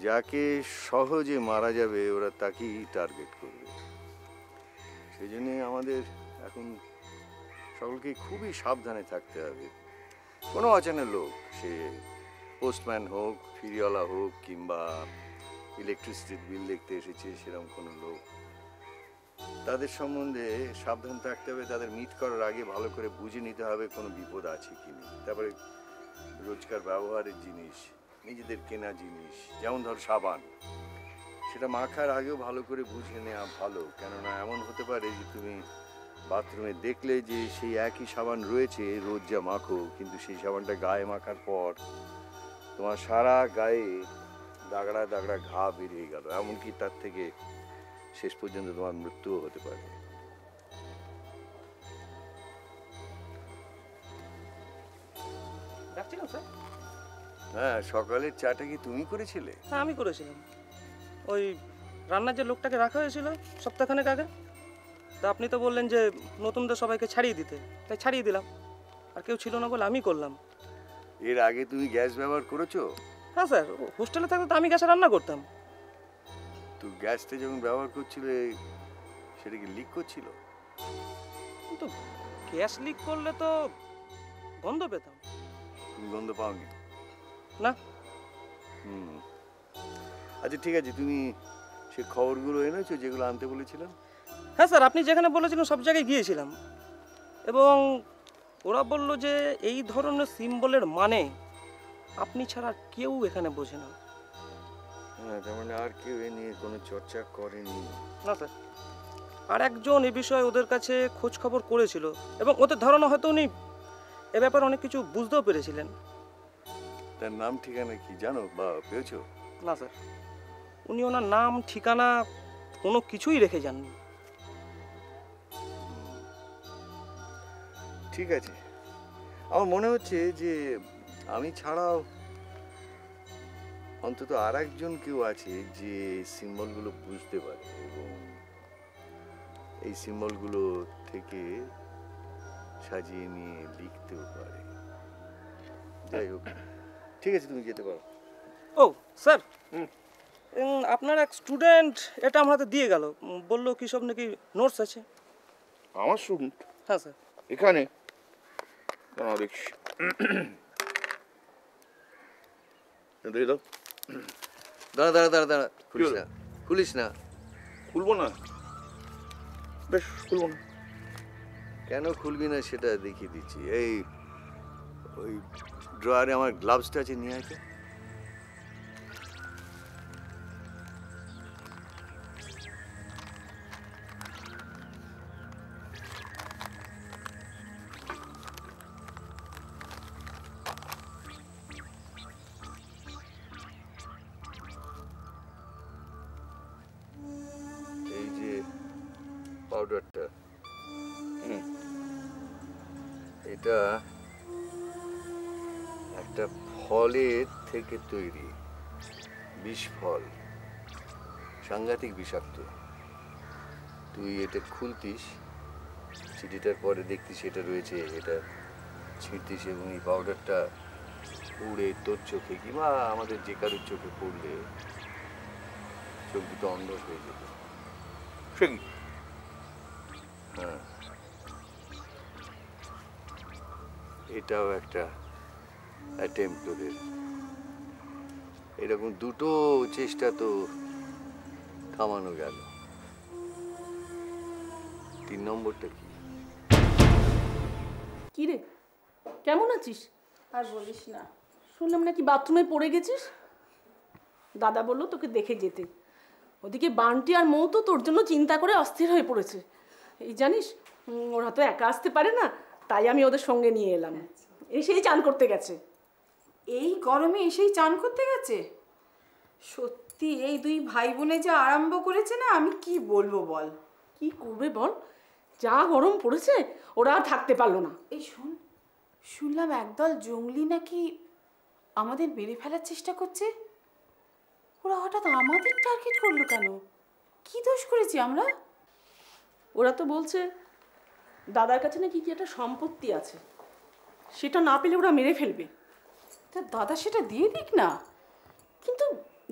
যাকে সহজে মারা যাবে ওরা তাকেই টার্গেট করবে। সেই জন্যে আমাদের এখন সকলকে খুবই সাবধানে থাকতে হবে। কোনো অচেনা লোক, সে পোস্টম্যান হোক, ফিরিওয়ালা হোক, কিংবা ইলেকট্রিসিটির বিল দেখতে এসেছে সেরকম কোনো লোক, তাদের সম্বন্ধে সাবধান থাকতে হবে। তাদের মিট করার আগে ভালো করে বুঝে নিতে হবে কোনো বিপদ আছে কি না। তারপরে রোজকার ব্যবহারের জিনিস, নিজেদের কেনা জিনিস, যেমন ধর সাবান, সেটা মাখার আগেও ভালো করে বুঝে নেওয়া ভালো। কেননা এমন হতে পারে যে তুমি বাথরুমে দেখলে যে সেই একই সাবান রয়েছে, রোজ যা মাখো, কিন্তু সেই সাবানটা গায়ে মাখার পর তোমার সারা গায়ে দাগড়া দাগড়া ঘা বেরিয়ে গেল, এমনকি তার থেকে শেষ পর্যন্ত তোমার মৃত্যুও হতে পারে। হ্যাঁ, সকালের চাটা কি তুমি করেছিলে? হ্যাঁ, আমি করেছিলাম। ওই রান্নার যে লোকটাকে রাখা হয়েছিল সপ্তাহখানেক আগে, তা আপনি তো বললেন যে নতুনদের সবাইকে ছাড়িয়ে দিতে, তাই ছাড়িয়ে দিলাম। আর কেউ ছিল না বলে আমি করলাম। এর আগে তুমি গ্যাস ব্যবহার করেছো? হ্যাঁ স্যার, হোস্টেলে থাকতে তো আমি গ্যাসে রান্না করতাম। তো গ্যাসটা যখন ব্যবহার করছিলে সেটা কি লিক করছিল? তো গ্যাস লিক করলে তো গন্ধ পেতাম। তুমি গন্ধ পাওনি? না। আচ্ছা ঠিক আছে, তুমি সে খবরগুলো এনেছো যেগুলো আনতে বলেছিলাম? হ্যাঁ স্যার, আপনি যেখানে বলেছিলেন সব জায়গায় গিয়েছিলাম, এবং ওরা বলল যে এই ধরনের সিম্বলের মানে আপনি ছাড়া কেউ এখানে বোঝে না। হ্যাঁ, তার মানে আর কেউ এ নিয়ে কোনো চর্চা করেনি? না স্যার, আর একজন এ বিষয়ে ওদের কাছে খোঁজ খবর করেছিল, এবং ওদের ধারণা হয়তো উনি এ ব্যাপারে অনেক কিছু বুঝতেও পেরেছিলেন। তার নাম ঠিকানা কি জানো বা পেয়েছো? না স্যার, উনি ওনার নাম ঠিকানা কোনো কিছুই রেখে যাননি। ঠিক আছে, আমার মনে হচ্ছে যে আমি ছাড়াও অন্তত আর একজন কেউ আছে যে সিম্বলগুলো বুঝতে পারে, এবং এই সিম্বলগুলো থেকে সাজিয়ে নিয়ে লিখতেও পারে। যাই হোক, ঠিক আছে, তুমি যেতে পারো। ও স্যার, আপনার এক স্টুডেন্ট এটা আমার হাতে দিয়ে গেল, বললো কি সব নাকি নোটস আছে। আমার স্টুডেন্ট? হ্যাঁ স্যার, এখানে দাঁড়া দাঁড়া দাঁড়া দাঁড়া, খুলিস না, খুলিস না। খুলবো না? বেশ, খুলবো না। কেন খুলবি না সেটা দেখিয়ে দিচ্ছি। এই ওই ড্রয়ারে আমার গ্লাভসটা আছে, নিয়ে আছে। এটা একটা ফলের থেকে তৈরি, বিষ ফল, সাংঘাতিক বিষাক্ত। তুই এটা খুলতিস, চিঠিটার পরে দেখতিস এটা রয়েছে, এটা ছিঁড়তিস, এবং এই পাউডারটা পুড়ে তোর চোখে কিংবা আমাদের যে কারোর চোখে পড়লে চোখ দুটো অন্ধ হয়ে যেত। হ্যাঁ, এটাও একটা অ্যাটেম্পট ওদের। এরকম দুটো চেষ্টা তো থামানো গেল, তিন নম্বরটা কি? কি রে, কেমন আছিস? আর বলিস না, শুনলাম নাকি বাথরুমে পড়ে গেছিস। দাদা বললো তোকে দেখে যেতে। ওদিকে বান্টি আর মৌ তো তোর জন্য চিন্তা করে অস্থির হয়ে পড়েছে। এই জানিস, ওরা তো একা আসতে পারে না, তাই আমি ওদের সঙ্গে নিয়ে এলাম। এসেই চান করতে গেছে। এই গরমে এসেই চান করতে গেছে? সত্যি এই দুই ভাই বোনে যা আরম্ভ করেছে না, আমি কি বলবো বল। কি করবে বল, যা গরম পড়েছে ওরা আর থাকতে পারলো না। এই শোন, শুনলাম একদল জঙ্গলি নাকি আমাদের মেরে ফেলার চেষ্টা করছে। ওরা হঠাৎ আমাদের টার্গেট করলো কেন? কি দোষ করেছি আমরা? ওরা তো বলছে দাদার কাছে নাকি কি একটা সম্পত্তি আছে, সেটা না পেলে ওরা মেরে ফেলবে। তা দাদা সেটা দিয়ে দিক না। কিন্তু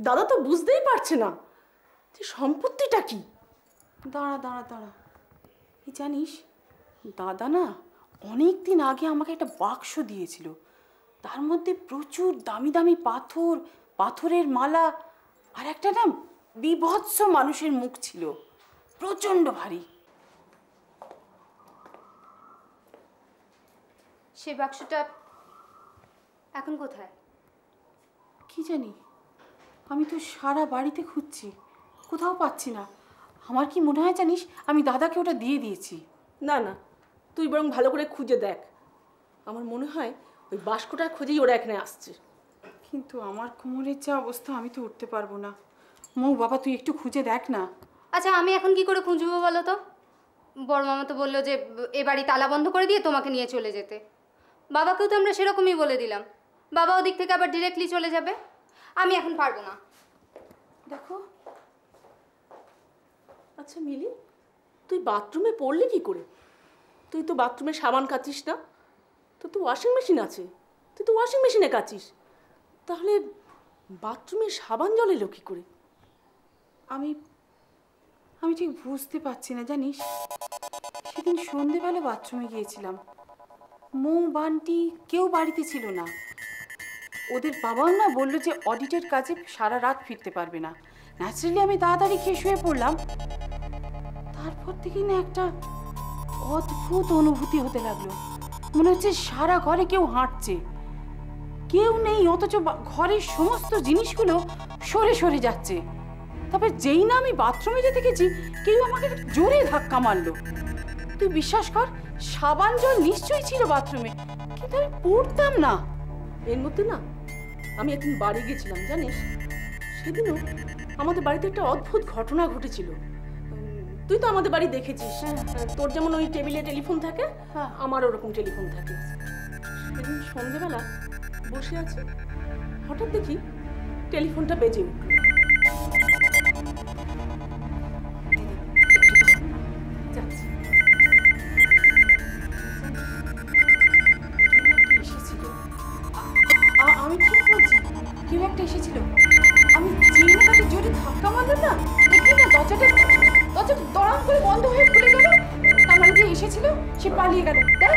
দাদা তো বুঝতেই পারছে না যে সম্পত্তিটা কি। দাঁড়া, এই জানিস দাদা না অনেক দিন আগে আমাকে একটা বাক্স দিয়েছিল, তার মধ্যে প্রচুর দামি দামি পাথর, পাথরের মালা, আর একটা না বিভৎস মানুষের মুখ ছিল, প্রচণ্ড ভারী। সে বাক্সটা এখন কোথায়? কি জানি, আমি তো সারা বাড়িতে খুঁজছি, কোথাও পাচ্ছি না। আমার কি মনে হয় জানিস, আমি দাদাকে ওটা দিয়ে দিয়েছি। না, তুই বরং ভালো করে খুঁজে দেখ। আমার মনে হয় ওই বাক্সটা খুঁজেই ওরা এখানে আসছে। কিন্তু আমার কোমরের যা অবস্থা, আমি তো উঠতে পারবো না। মৌ বাবা, তুই একটু খুঁজে দেখ না। আচ্ছা, আমি এখন কি করে খুঁজবো বলো তো? বড় মামা তো বললো যে এ বাড়ি তালা বন্ধ করে দিয়ে তোমাকে নিয়ে চলে যেতে। বাবাকেও তো আমরা সেরকমই বলে দিলাম, বাবা ওদিক থেকে আবার ডিরেক্টলি চলে যাবে। আমি এখন পারবো না। দেখো, আচ্ছা মিলি, তুই বাথরুমে পড়লি কি করে? তুই তো বাথরুমে সাবান কাচিস না, তো তুই ওয়াশিং মেশিন আছে, তুই তো ওয়াশিং মেশিনে কাচিস, তাহলে বাথরুমে সাবান জল এলো কি করে? আমি ঠিক বুঝতে পারছি না জানিস। সেদিন সন্ধেবেলা বাথরুমে গিয়েছিলাম, মৌ বান্টি কেউ বাড়িতে ছিল না। ওদের বাবাও না বললো যে অডিটের কাজে সারা রাত ফিরতে পারবে না। ন্যাচারালি আমি তাড়াতাড়ি খেয়ে শুয়ে পড়লাম। তারপর থেকেই না একটা অদ্ভুত অনুভূতি হতে লাগলো, মনে হচ্ছে সারা ঘরে কেউ হাঁটছে, কেউ নেই, অথচ ঘরের সমস্ত জিনিসগুলো সরে সরে যাচ্ছে। তারপর যেই না আমি বাথরুমে যেতে গেছি, কেউ আমাকে জোরে ধাক্কা মারলো। তুই বিশ্বাস কর, সাবান জল নিশ্চয়ই ছিল বাথরুমে, কিন্তু আমি পড়তাম না। এর মধ্যে না আমি একদিন বাড়ি গেছিলাম জানিস, সেদিনও আমাদের বাড়িতে একটা অদ্ভুত ঘটনা ঘটেছিল। তুই তো আমাদের বাড়ি দেখেছিস, তোর যেমন ওই টেবিলে টেলিফোন থাকে, আমার ওরকম টেলিফোন থাকে। সেদিন সন্ধ্যেবেলা বসে আছি, হঠাৎ দেখি টেলিফোনটা বেজে উঠল। আমি ঠিক বলছি, কেউ একটা এসেছিল। আমি চিন্তাটাকে জোরে ধাক্কা মারলাম না, দেখি না দরজাটা দড়াম করে বন্ধ হয়ে খুলে গেল। তার মানে যে এসেছিল সে পালিয়ে গেল। দেখ,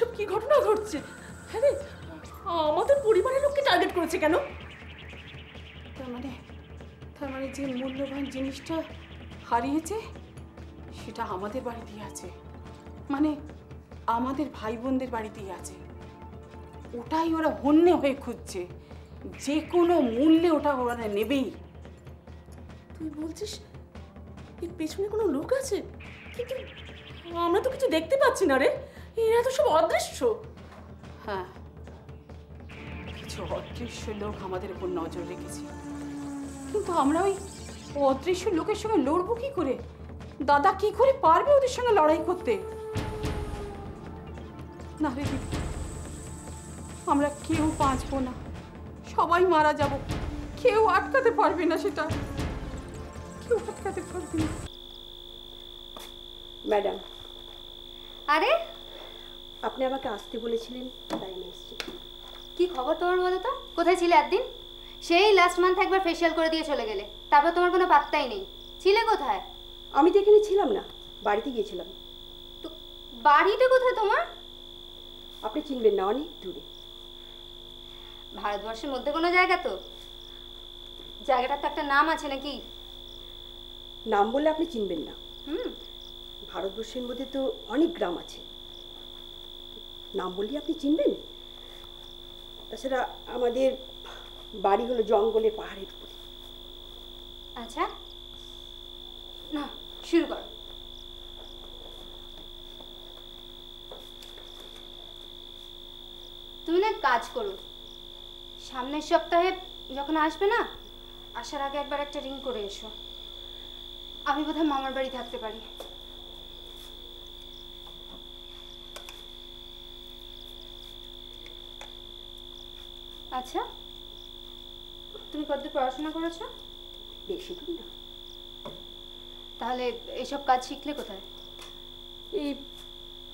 এসব কি ঘটনা ঘটছে? হ্যাঁ রে, আমাদের পরিবারের লোককে টার্গেট করেছে কেন? তার মানে যে মূল্যবান জিনিসটা হারিয়েছে সেটা আমাদের বাড়িতেই আছে, মানে আমাদের ভাই বোনদের বাড়িতেই আছে। ওটাই ওরা হন্যে হয়ে খুঁজছে, যে কোনো মূল্যে ওটা ওরা নেবেই। তুই বলছিস এর পেছনে কোনো লোক আছে? আমরা তো কিছু দেখতে পাচ্ছি না রে, এরা তো সব অদৃশ্য। হ্যাঁ, কিছু অদৃশ্য লোক আমাদের উপর নজর রেখেছে, কিন্তু আমরা ওই অদৃশ্য লোকের সঙ্গে লড়বো কি করে? দাদা কি করে পারবে ওদের সঙ্গে লড়াই করতে? না রে, আমরা কেউ বাঁচবো না, সবাই মারা যাব। কেউ আটকাতে পারবে না, সেটা কেউ আটকাতে পারবে না। ম্যাডাম, আরে আপনি আমাকে আসতে বলেছিলেন, তাই আমি এসেছি। কি খবর তোমার বলো তো? কোথায় ছিলে এতদিন? সেই লাস্ট মান্থ একবার ফেসিয়াল করে দিয়ে চলে গেলে, তারপর তোমার কোনো পাত্তাই নেই। ছিলে কোথায়? আমি তো এখানে ছিলাম না, বাড়িতে গিয়েছিলাম। তো বাড়িটা কোথায় তোমার? আপনি চিনবেন না, অনেক দূরে, ভারতবর্ষের মধ্যে কোনো জায়গা। তো জায়গাটার তো একটা নাম আছে নাকি? নাম বললে আপনি চিনবেন না। হুম, ভারতবর্ষের মধ্যে তো অনেক গ্রাম আছে, নাম বললে আপনি চিনবেন? তাছাড়া আমাদের বাড়ি হলো জঙ্গলে, পাহাড়ের উপরে। আচ্ছা, না শুরু করো। তুমি না কাজ করো, সামনের সপ্তাহে যখন আসবে না, আসার আগে একবার একটা রিং করে এসো। আমি বোধহয় মামার বাড়ি থাকতে পারি। আচ্ছা, তুমি কতদূর পড়াশোনা করেছো? বেশি দূর না। তাহলে এসব কাজ শিখলে কোথায়? এই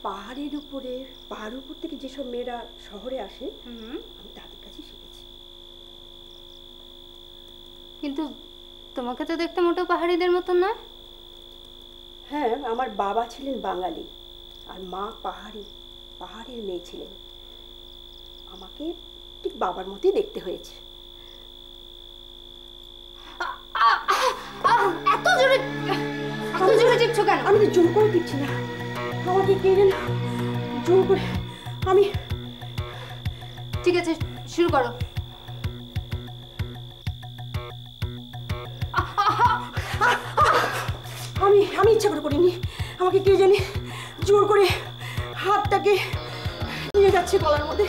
পাহাড়ের উপরে, পাহাড়ের উপর থেকে যেসব মেয়েরা শহরে আসে, আমি তাদের কাছে শিখেছি। কিন্তু তোমাকে তো দেখতে মোটেও পাহাড়িদের মতন না। হ্যাঁ, আমার বাবা ছিলেন বাঙালি আর মা পাহাড়ি, পাহাড়ের মেয়ে ছিলেন। আমাকে ঠিক বাবার মতোই দেখতে হয়েছে। এত জোরে এত জোরে টিপছো কেন? আমি তো জোর করে টিপছি না, আমাকে কেড়ে না জোর করে। আমি ঠিক আছে, শুরু করো। আমি ইচ্ছা করে করিনি, আমাকে কে জানি জোর করে হাতটাকে নিয়ে যাচ্ছে গলার মধ্যে।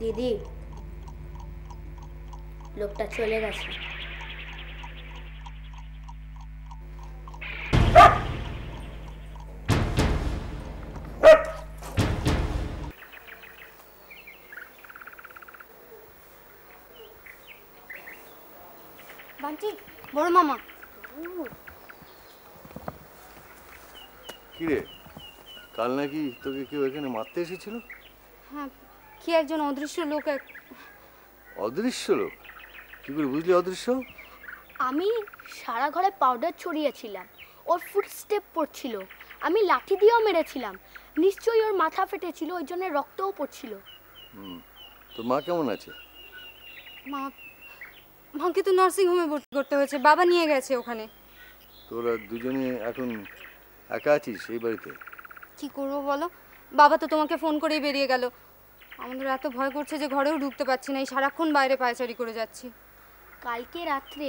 দিদি, লোকটা চলে গেছে। বান্টি, বড় মামা। কিরে, কাল নাকি তোকে কেউ এখানে মারতে এসেছিল? হ্যাঁ, কি একজন অদৃশ্য লোক। অদৃশ্য লোক? কি করে বুঝলি অদৃশ্য? আমি সারা ঘরে পাউডার ছড়িয়েছিলাম, ওর ফুটস্টেপ পড়ছিল, আমি লাঠি দিয়েও মেরেছিলাম, নিশ্চয়ই ওর মাথা ফেটেছিল, ওই জন্য রক্তও পড়ছিল। তোর মা কেমন আছে? মাকে তো নার্সিং হোমে ভর্তি করতে হয়েছে, বাবা নিয়ে গেছে ওখানে। তোরা দুজনে এখন একা আছিস এই বাড়িতে? কি করবো বলো, বাবা তো তোমাকে ফোন করেই বেরিয়ে গেল। আমাদের এত ভয় করছে যে ঘরেও ঢুকতে পারছি না, এই সারাক্ষণ বাইরে পায়চারি করে যাচ্ছি। কালকে রাত্রে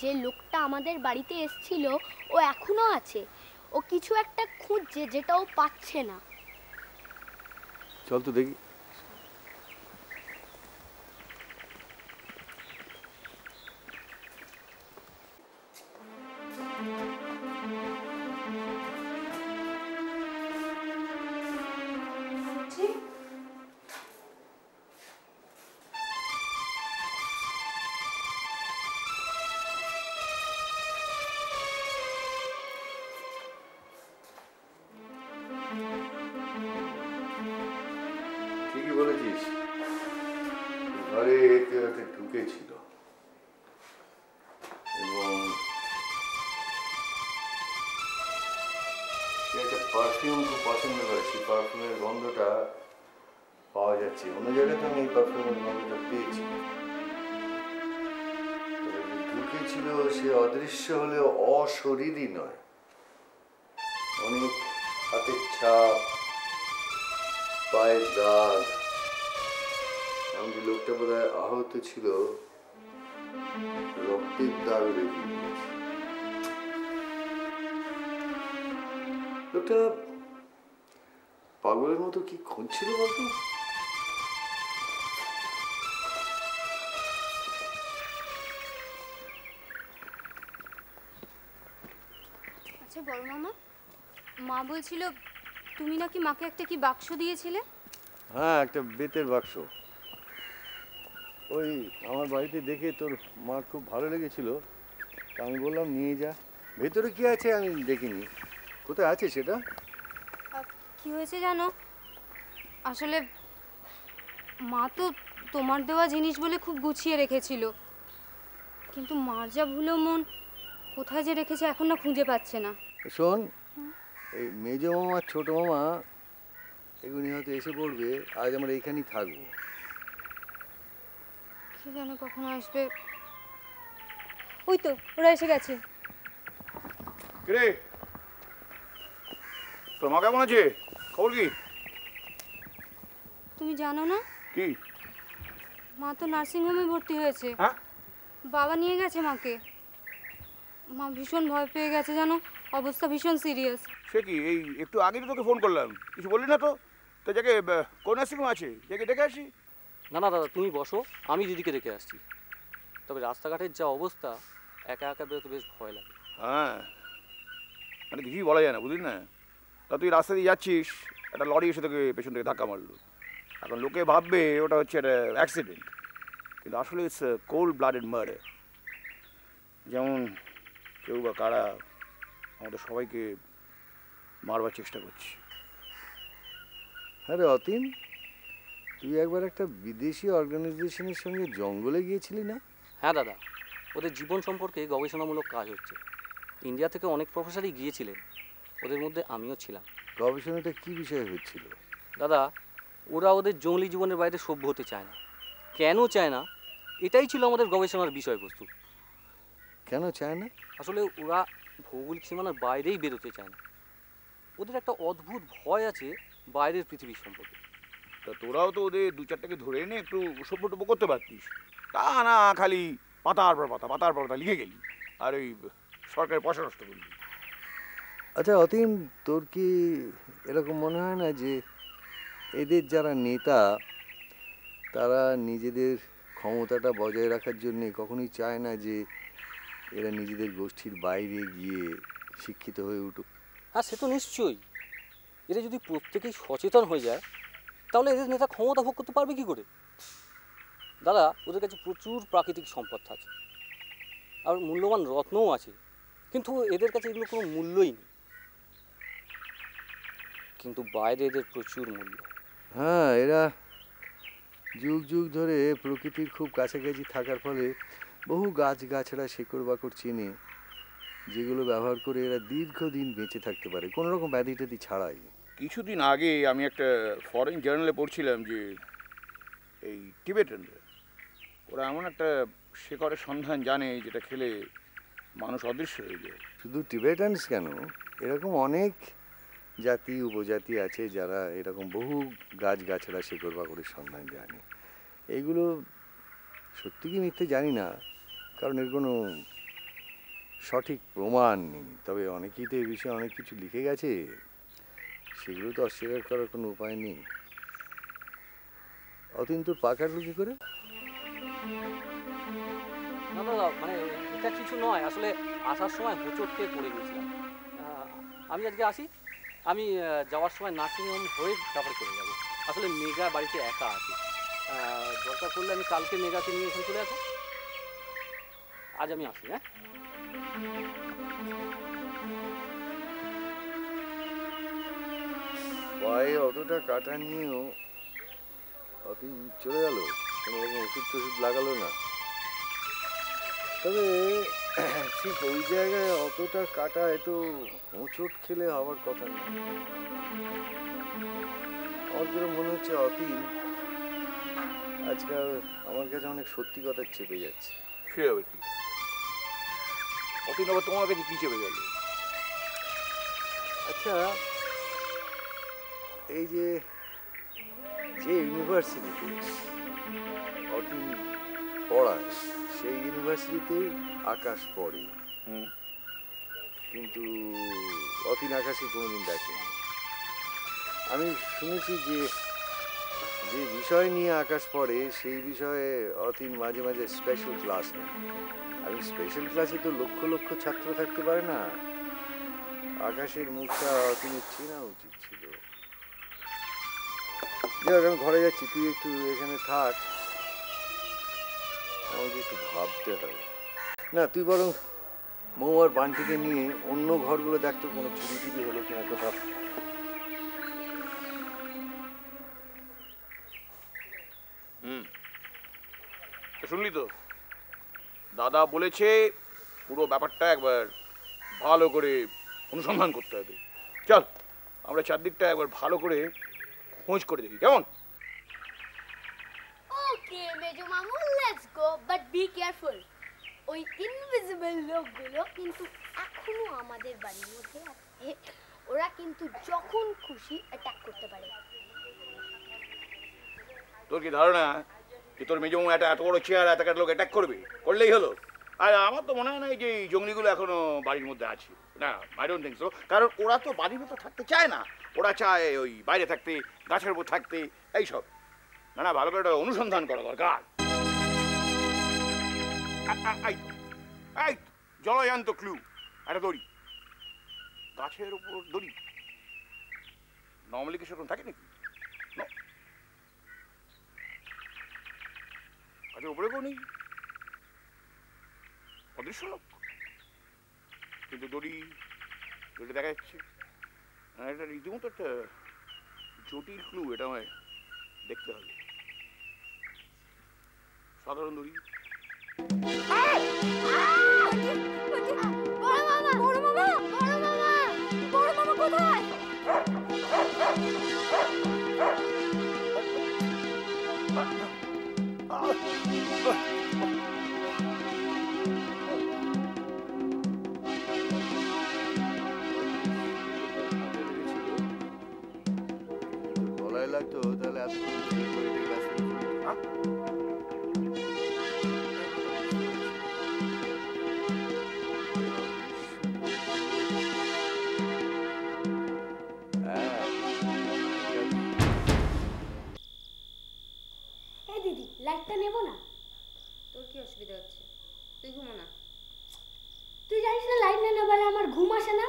যে লোকটা আমাদের বাড়িতে এসেছিল ও এখনো আছে, ও কিছু একটা খুঁজছে যেটা ও পাচ্ছে না। চল তো দেখি। শরীরই নয়, অনেক হাতের ছাপ, পায়ের দাগ, এমনকি লোকটা বোধ হয় আহত ছিল, রক্তের দাগ রেখে দিয়েছে। লোকটা পাগলের মতো কি খুঁজছিল বলতো? বড় মামা, মা বলছিল তুমি নাকি মাকে একটা কি বাক্স দিয়েছিলে? হ্যাঁ, একটা বেতের বাক্স। ওই আমার বাড়িতে দেখে তোর মার খুব ভালো লেগেছিল, আমি বললাম নিয়ে যা, ভেতরে কি আছে আমি দেখিনি। কোথায় আছে সেটা? কি হয়েছে জানো, আসলে মা তো তোমার দেওয়া জিনিস বলে খুব গুছিয়ে রেখেছিল, কিন্তু মার যা ভুলো মন, কোথায় যে রেখেছে এখন না খুঁজে পাচ্ছে না। শোন, এই মেজ মামা ছোট মামা এগুলি হয়তো এসে পড়বে, আজ আমরা এখানেই থাকবো। কি জানো কখনো আসবে। ওই তো ওরা এসে গেছে। রে তোর মা কেমন আছে, খবর কি? তুমি জানো না? কি? মা তো নার্সিং হোমে ভর্তি হয়েছে। হ্যাঁ, বাবা নিয়ে গেছে মাকে। মা ভীষণ ভয় পেয়ে গেছে জানো, অবস্থা ভীষণ সিরিয়াস। সে কি, এই একটু আগে তো তোকে ফোন করলাম, কিছু বললি না তো। তো যাকে কোন আশ্রম আছে যাকে দেখে আসি। না না দাদা, তুমি বসো, আমি দিদিকে দেখে আসছি। তবে রাস্তাঘাটের যা অবস্থা, একা একা বেরোতে বেশ ভয় লাগে। হ্যাঁ, মানে কিছুই বলা যায় না, বুঝলি না। তা তুই রাস্তা দিয়ে যাচ্ছিস, একটা লরি এসে তোকে পেছন থেকে ধাক্কা মারলো। এখন লোকে ভাববে ওটা হচ্ছে একটা অ্যাক্সিডেন্ট, কিন্তু আসলে ইটস কোল্ড ব্লাডেড মার্ডার। যেমন কেউ বা কারা আমাদের সবাইকে মারবার চেষ্টা করছে। হ্যাঁ রে অতীন, তুই একবার একটা বিদেশি অর্গানাইজেশনের সঙ্গে জঙ্গলে গিয়েছিলি না? হ্যাঁ দাদা, ওদের জীবন সম্পর্কে গবেষণামূলক কাজ হচ্ছে। ইন্ডিয়া থেকে অনেক প্রফেসরই গিয়েছিলেন, ওদের মধ্যে আমিও ছিলাম। গবেষণাটা কী বিষয়ে হচ্ছিল? দাদা, ওরা ওদের জঙ্গলি জীবনের বাইরে সভ্য হতে চায় না। কেন চায় না, এটাই ছিল আমাদের গবেষণার বিষয়বস্তু। কেন চায় না? আসলে ওরা ভৌগোলিক সীমানার বাইরেই বেরোতে চায় না। ওদের একটা অদ্ভুত ভয় আছে বাইরের পৃথিবীর সম্পর্কে। তা তোরাও তো ওদের দু চারটাকে ধরে এনে একটু সভ্যটুপো করতে পারতিস, তা না খালি পাতার পর পাতা পাতার পর পাতা লিখে গেলি, আর ওই সরকারের পয়সা নষ্ট করলি। আচ্ছা অতীন, তোর কি এরকম মনে হয় না যে এদের যারা নেতা তারা নিজেদের ক্ষমতাটা বজায় রাখার জন্যে কখনোই চায় না যে এরা নিজেদের গোষ্ঠীর বাইরে গিয়ে শিক্ষিত হয়ে উঠুক। আর সে তো নিশ্চয়ই, এরা যদি প্রত্যেকেই সচেতন হয়ে যায় তাহলে এদের নেতা ক্ষমতা ভোগ করতে পারবে কী করে? দাদা, ওদের কাছে প্রচুর প্রাকৃতিক সম্পদ আছে আর মূল্যবান রত্নও আছে, কিন্তু এদের কাছে এগুলো কোনো মূল্যই নেই। কিন্তু বাইরে এদের প্রচুর মূল্য। হ্যাঁ, এরা যুগ যুগ ধরে প্রকৃতির খুব কাছাকাছি থাকার ফলে বহু গাছগাছড়া শেকড় বাকড় চিনে, যেগুলো ব্যবহার করে এরা দীর্ঘদিন বেঁচে থাকতে পারে কোনো রকম ব্যাধি ট্যাধি ছাড়াই। কিছুদিন আগে আমি একটা ফরেন জার্নালে পড়ছিলাম যে এই টিবেটানরা ওরা এমন একটা শেকড়ের সন্ধান জানে যেটা খেলে মানুষ অদৃশ্য হয়ে যায়। শুধু টিবেটানস কেন, এরকম অনেক জাতি উপজাতি আছে যারা এরকম বহু গাছগাছড়া শেকড় বাকড়ের সন্ধান জানে। এইগুলো সত্যি কি মিথ্যে জানি না, কারণ এর কোনো সঠিক প্রমাণ নেই। তবে অনেকেই তো এই বিষয়ে অনেক কিছু লিখে গেছে, সেগুলো তো অস্বীকার করার কোনো উপায় নেই। অতীন তোর পা কাটল কি করে? না দাদা, মানে এটা কিছু নয়, আসলে আসার সময় হোঁচট খেয়ে পড়ে গেছিলাম। আমি আজকে আসি, আমি যাওয়ার সময় নার্সিং হোম হয়ে তারপরে চলে যাবো। আসলে মেঘা বাড়িতে একা আছে, দরকার করলে আমি কালকে মেঘাকে নিয়ে এখানে চলে আসি। আজ আমি আসি। হ্যাঁ, পায়ে অতটা কাটা নিয়েও অতীন চলে গেল, কোনো রকম ওষুধ টষুধ লাগালো না। তবে ঠিক ওই জায়গায় অতটা কাটা একটু হোঁচট খেলে হওয়ার কথা না। আমার যেটা মনে হচ্ছে অতীন আজকাল আমার কাছে অনেক সত্যি কথা চেপে যাচ্ছে। সে হবে কি অতীন, আবার তোমার কাছে কি চেপে গেল? আচ্ছা, এই যে যে ইউনিভার্সিটিতে অতীন পড়ায় সেই ইউনিভার্সিটিতে আকাশ পড়ে, কিন্তু অতীন আকাশে কোনোদিন দেখেনি। আমি শুনেছি যে যে বিষয় নিয়ে আকাশ পড়ে সেই বিষয়ে অতীন মাঝে মাঝে স্পেশাল ক্লাস নেয়। আমি স্পেশাল ক্লাসে তো লক্ষ লক্ষ ছাত্র থাকতে পারে না, আকাশের মুখটা অতীনের চেনা উচিত ছিল। যাই হোক, আমি ঘরে যাচ্ছি, তুই একটু এখানে থাক, আমাকে একটু ভাবতে হবে। না, তুই বরং মৌ আর বান্টিকে নিয়ে অন্য ঘরগুলো দেখতো কোনো চুরি টুরি হলো কিনা তো ভাব। শুনলি তো, দাদা বলেছে পুরো ব্যাপারটা একবার ভালো করে অনুসন্ধান করতে হবে। চল আমরা চারদিকটা একবার ভালো করে খোঁজ করে দেখি, কেমন? ওকে মেজো মামু, let's go, but be careful. ওই ইনভিজিবল লোকগুলো কিন্তু এখনো আমাদের বাড়ির মধ্যে আছে, ওরা কিন্তু যখন খুশি অ্যাটাক করতে পারে। তোর কি ধারণা যে তোর মেজো মামু এত বড় চেয়ার এত লোক অ্যাটাক করবে? করলেই হলো। আর আমার তো মনে হয় না যে এই জঙ্গলিগুলো এখনো বাড়ির মধ্যে আছে না, আই ডোন্ট থিংক সো। কারণ ওরা তো বাড়ির মধ্যে থাকতে চায় না, ওরা চায় ওই বাইরে থাকতে, গাছের উপর থাকতে, এইসব। না না, ভালো করে একটা অনুসন্ধান করা দরকার। জলযান্ত ক্লু, একটা দড়ি, গাছের উপর দড়ি। নর্মালি কি সেরকম থাকে নাকি? গাছের উপরে কেউ নেই, অদৃশ্য লোক, কিন্তু দড়ি দড়ি দেখা যাচ্ছে। এটা রীতিমতো একটা জটিল ক্লু, এটা আমায় দেখতে হবে। সাধারণ দড়ি, লাগতো তাহলে আপনি একটা নেব না? তোর কি অসুবিধা হচ্ছে? তুই ঘুমো না? তুই জানিস না লাইট না বলে আমার ঘুম আসে না,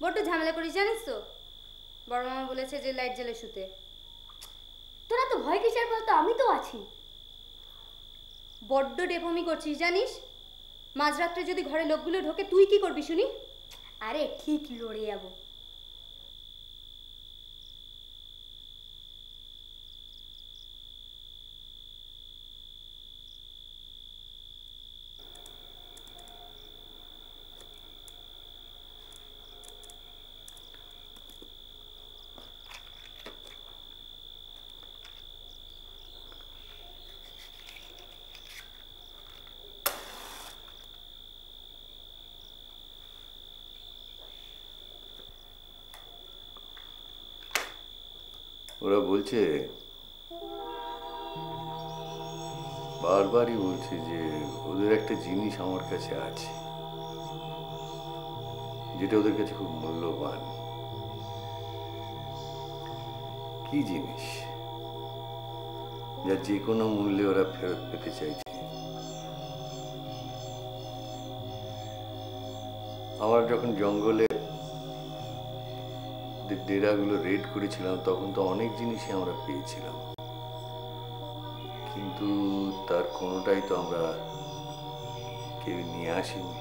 বড্ড ঝামেলা করিস জানিস তো। বড় মামা বলেছে যে লাইট জ্বালে শুতে। তোরা তো ভয় কিসের বলতো, আমি তো আছি। বড্ড ডেফমি করছিস জানিস, মাঝরাত্রে যদি ঘরে লোকগুলো ঢোকে তুই কি করবি শুনি? আরে ঠিক লড়ে যাবো। ওরা বলছে, বারবারই বলছে যে ওদের একটা জিনিস আমার কাছে আছে যেটা ওদের কাছে খুব মূল্যবান। কি জিনিস? যা যে কোনো মূল্যে ওরা ফেরত পেতে চাইছে। আমার যখন জঙ্গলে ডেরাগুলো রেড করেছিলাম তখন তো অনেক জিনিসই আমরা পেয়েছিলাম, কিন্তু তার কোনোটাই তো আমরা কেউ নিয়ে আসিনি।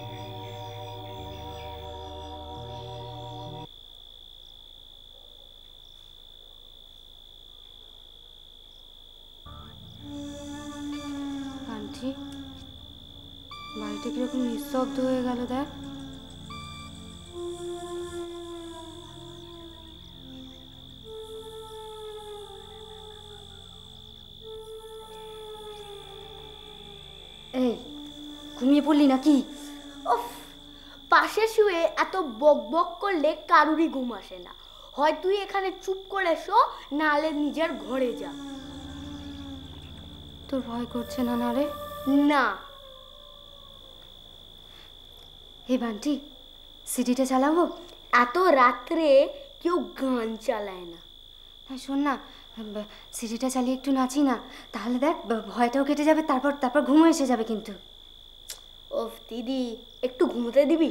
বান্টি, বাড়িটা কিরকম নিঃশব্দ হয়ে গেল দেখ। ঘুমিয়ে পড়লি নাকি? ওফ, পাশে শুয়ে এত বকবক করলে কারুরই ঘুম আসে না। হয় তুই এখানে চুপ করে শো, নাহলে নিজের ঘরে যা। তোর ভয় করছে না? না রে না। হে বান্টি, সিটিটা চালাবো? এত রাত্রে কেউ গান চালায় না। হ্যাঁ শোন না, সিটিটা চালিয়ে একটু নাচি না, তাহলে দেখ ভয়টাও কেটে যাবে, তারপর ঘুমও এসে যাবে কিন্তু। ওফ দিদি, একটু ঘুমোতে দিবি?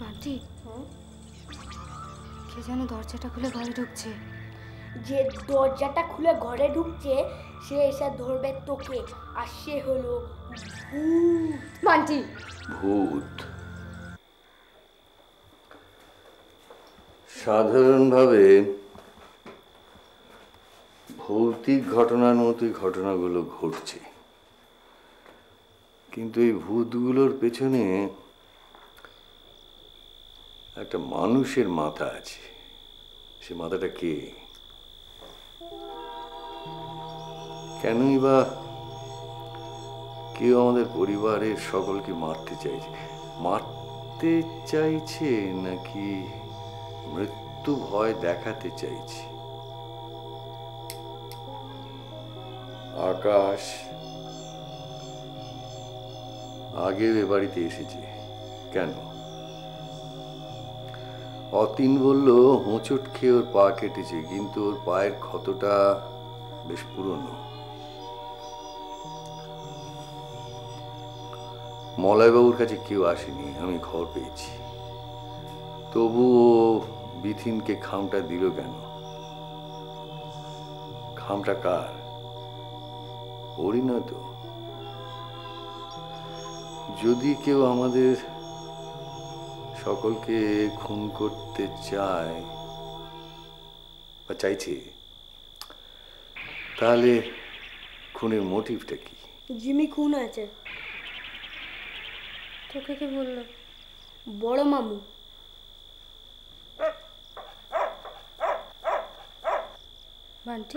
বান্টি, কে যেন দরজাটা খুলে ঘরে ঢুকছে। যে দরজাটা খুলে ঘরে ঢুকছে সে এসে ধরবে তোকে, আর সে হলো বান্টি ভূত। সাধারণভাবে ভৌতিক ঘটনার মতোই ঘটনাগুলো ঘটছে, কিন্তু এই ভূতগুলোর পেছনে একটা মানুষের মাথা আছে। সে মাথাটা কে? কেনই বা কেউ আমাদের পরিবারের সকলকে মারতে চাইছে নাকি মৃত্যু ভয় দেখাতে চাইছি? আকাশ আগে এ বাড়িতে এসেছে কেন? অতীন বলল হোঁচট খেয়ে ওর পা কেটেছে, কিন্তু ওর পায়ের ক্ষতটা বেশ পুরনো। মলয়বাবুর কাছে কেউ আসেনি, আমি ঘর পেয়েছি। তবুও বিথিনকে খামটা দিল কেন? খামটা কার? ওরই না তো। যদি কেউ আমাদের সকলকে খুন করতে চায় বা চাইছে, তাহলে খুনের মোটিভটা কি? জিমি খুন আছে। তোকে কে বললো? বড় মামু। বান্টি,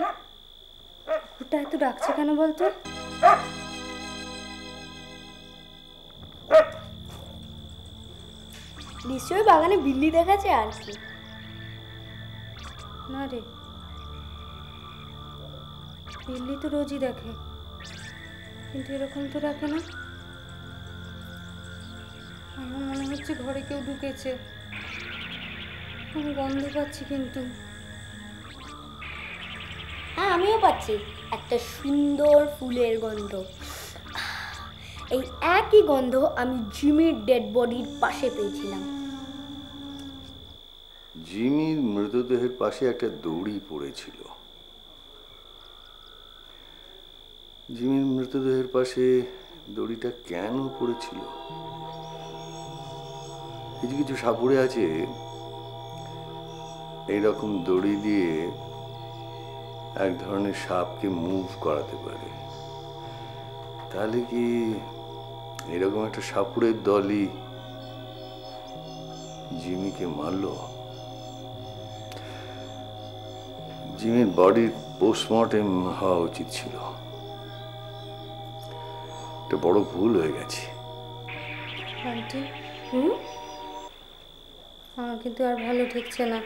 ওটা এত ডাকছে কেন বলতো? নিশ্চয়ই বাগানে বিল্লি দেখাচ্ছে আর কি। না রে, বিল্লি তো রোজই দেখে, কিন্তু এরকম তো দেখে না। আমার হচ্ছে ঘরে কেউ ঢুকেছে, আমি গন্ধ পাচ্ছি। কিন্তু হ্যাঁ, আমিও পাচ্ছি একটা সুন্দর ফুলের গন্ধ। এই একই গন্ধ আমি জিমির ডেড বডির পাশে পেয়েছিলাম। জিমির মৃতদেহের পাশে একটা দড়ি পড়েছিল। জিমির মৃতদেহের পাশে দড়িটা কেন পড়েছিল? কিছু কিছু সাপুড়ে আছে এইরকম দড়ি দিয়ে এক ধরনের সাপকে মুভ করাতে পারে। তাহলে কি এরকম একটা সাপুড়ের দলই জিমিকে মারলো? জিমির বডির পোস্টমর্টেম হওয়া উচিত ছিল, একটা বড় ভুল হয়ে গেছে। আমার কিন্তু আর ভালো ঠেকছে না,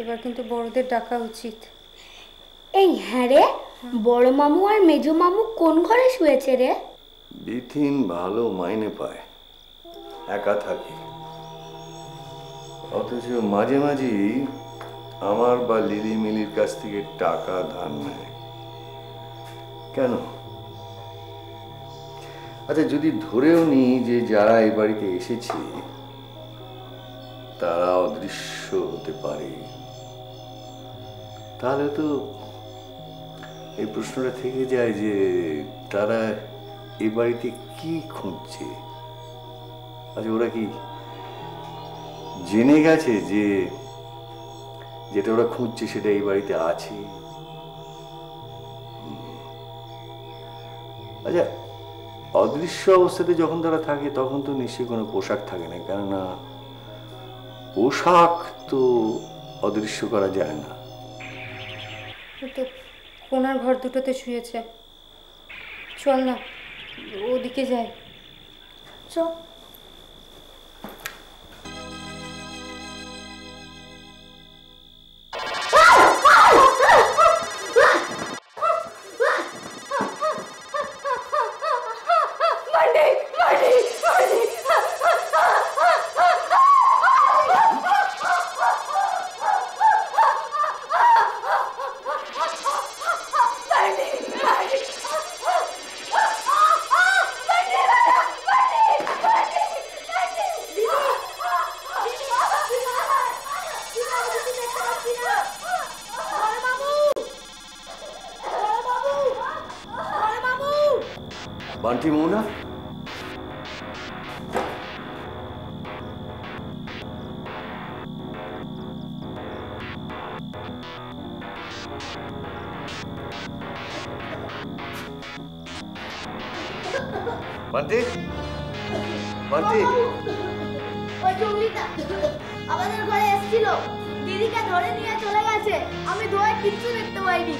এবার কিন্তু বড়দের ডাকা উচিত। এই হ্যাঁ রে, বড় মামু আর মেজো মামু কোন ঘরে শুয়েছে রে? বিথিন ভালো মাইনে পায়, একা থাকে, অথচ মাঝে মাঝে আমার বা লিলি মিলির কাছ থেকে টাকা ধার নেয়। কেন? আচ্ছা, যদি ধরেও নি যে যারা এই বাড়িতে এসেছে তারা অদৃশ্য হতে পারে, তাহলে তো এই প্রশ্নটা থেকে যায় যে তারা এই বাড়িতে কি খুঁজছে। আচ্ছা, ওরা কি জেনে গেছে যে যেটা ওরা খুঁজছে সেটা এই বাড়িতে আছে? আচ্ছা, অদৃশ্য অবস্থাতে যখন তারা থাকে তখন তো নিশ্চয়ই কোনো পোশাক থাকে না, কেননা পোশাক তো অদৃশ্য করা যায় না। তো কোনার ঘর দুটোতে শুয়েছে, চল না ওদিকে যাই। চল বান্টি, মৌ না? বান্টি, বান্টি, ওই জঙ্গলিটা আমাদের ঘরে এসেছিল, দিদিকে ধরে নিয়ে চলে গেছে, আমি ধোয়ায় কিচ্ছু দেখতে পাইনি।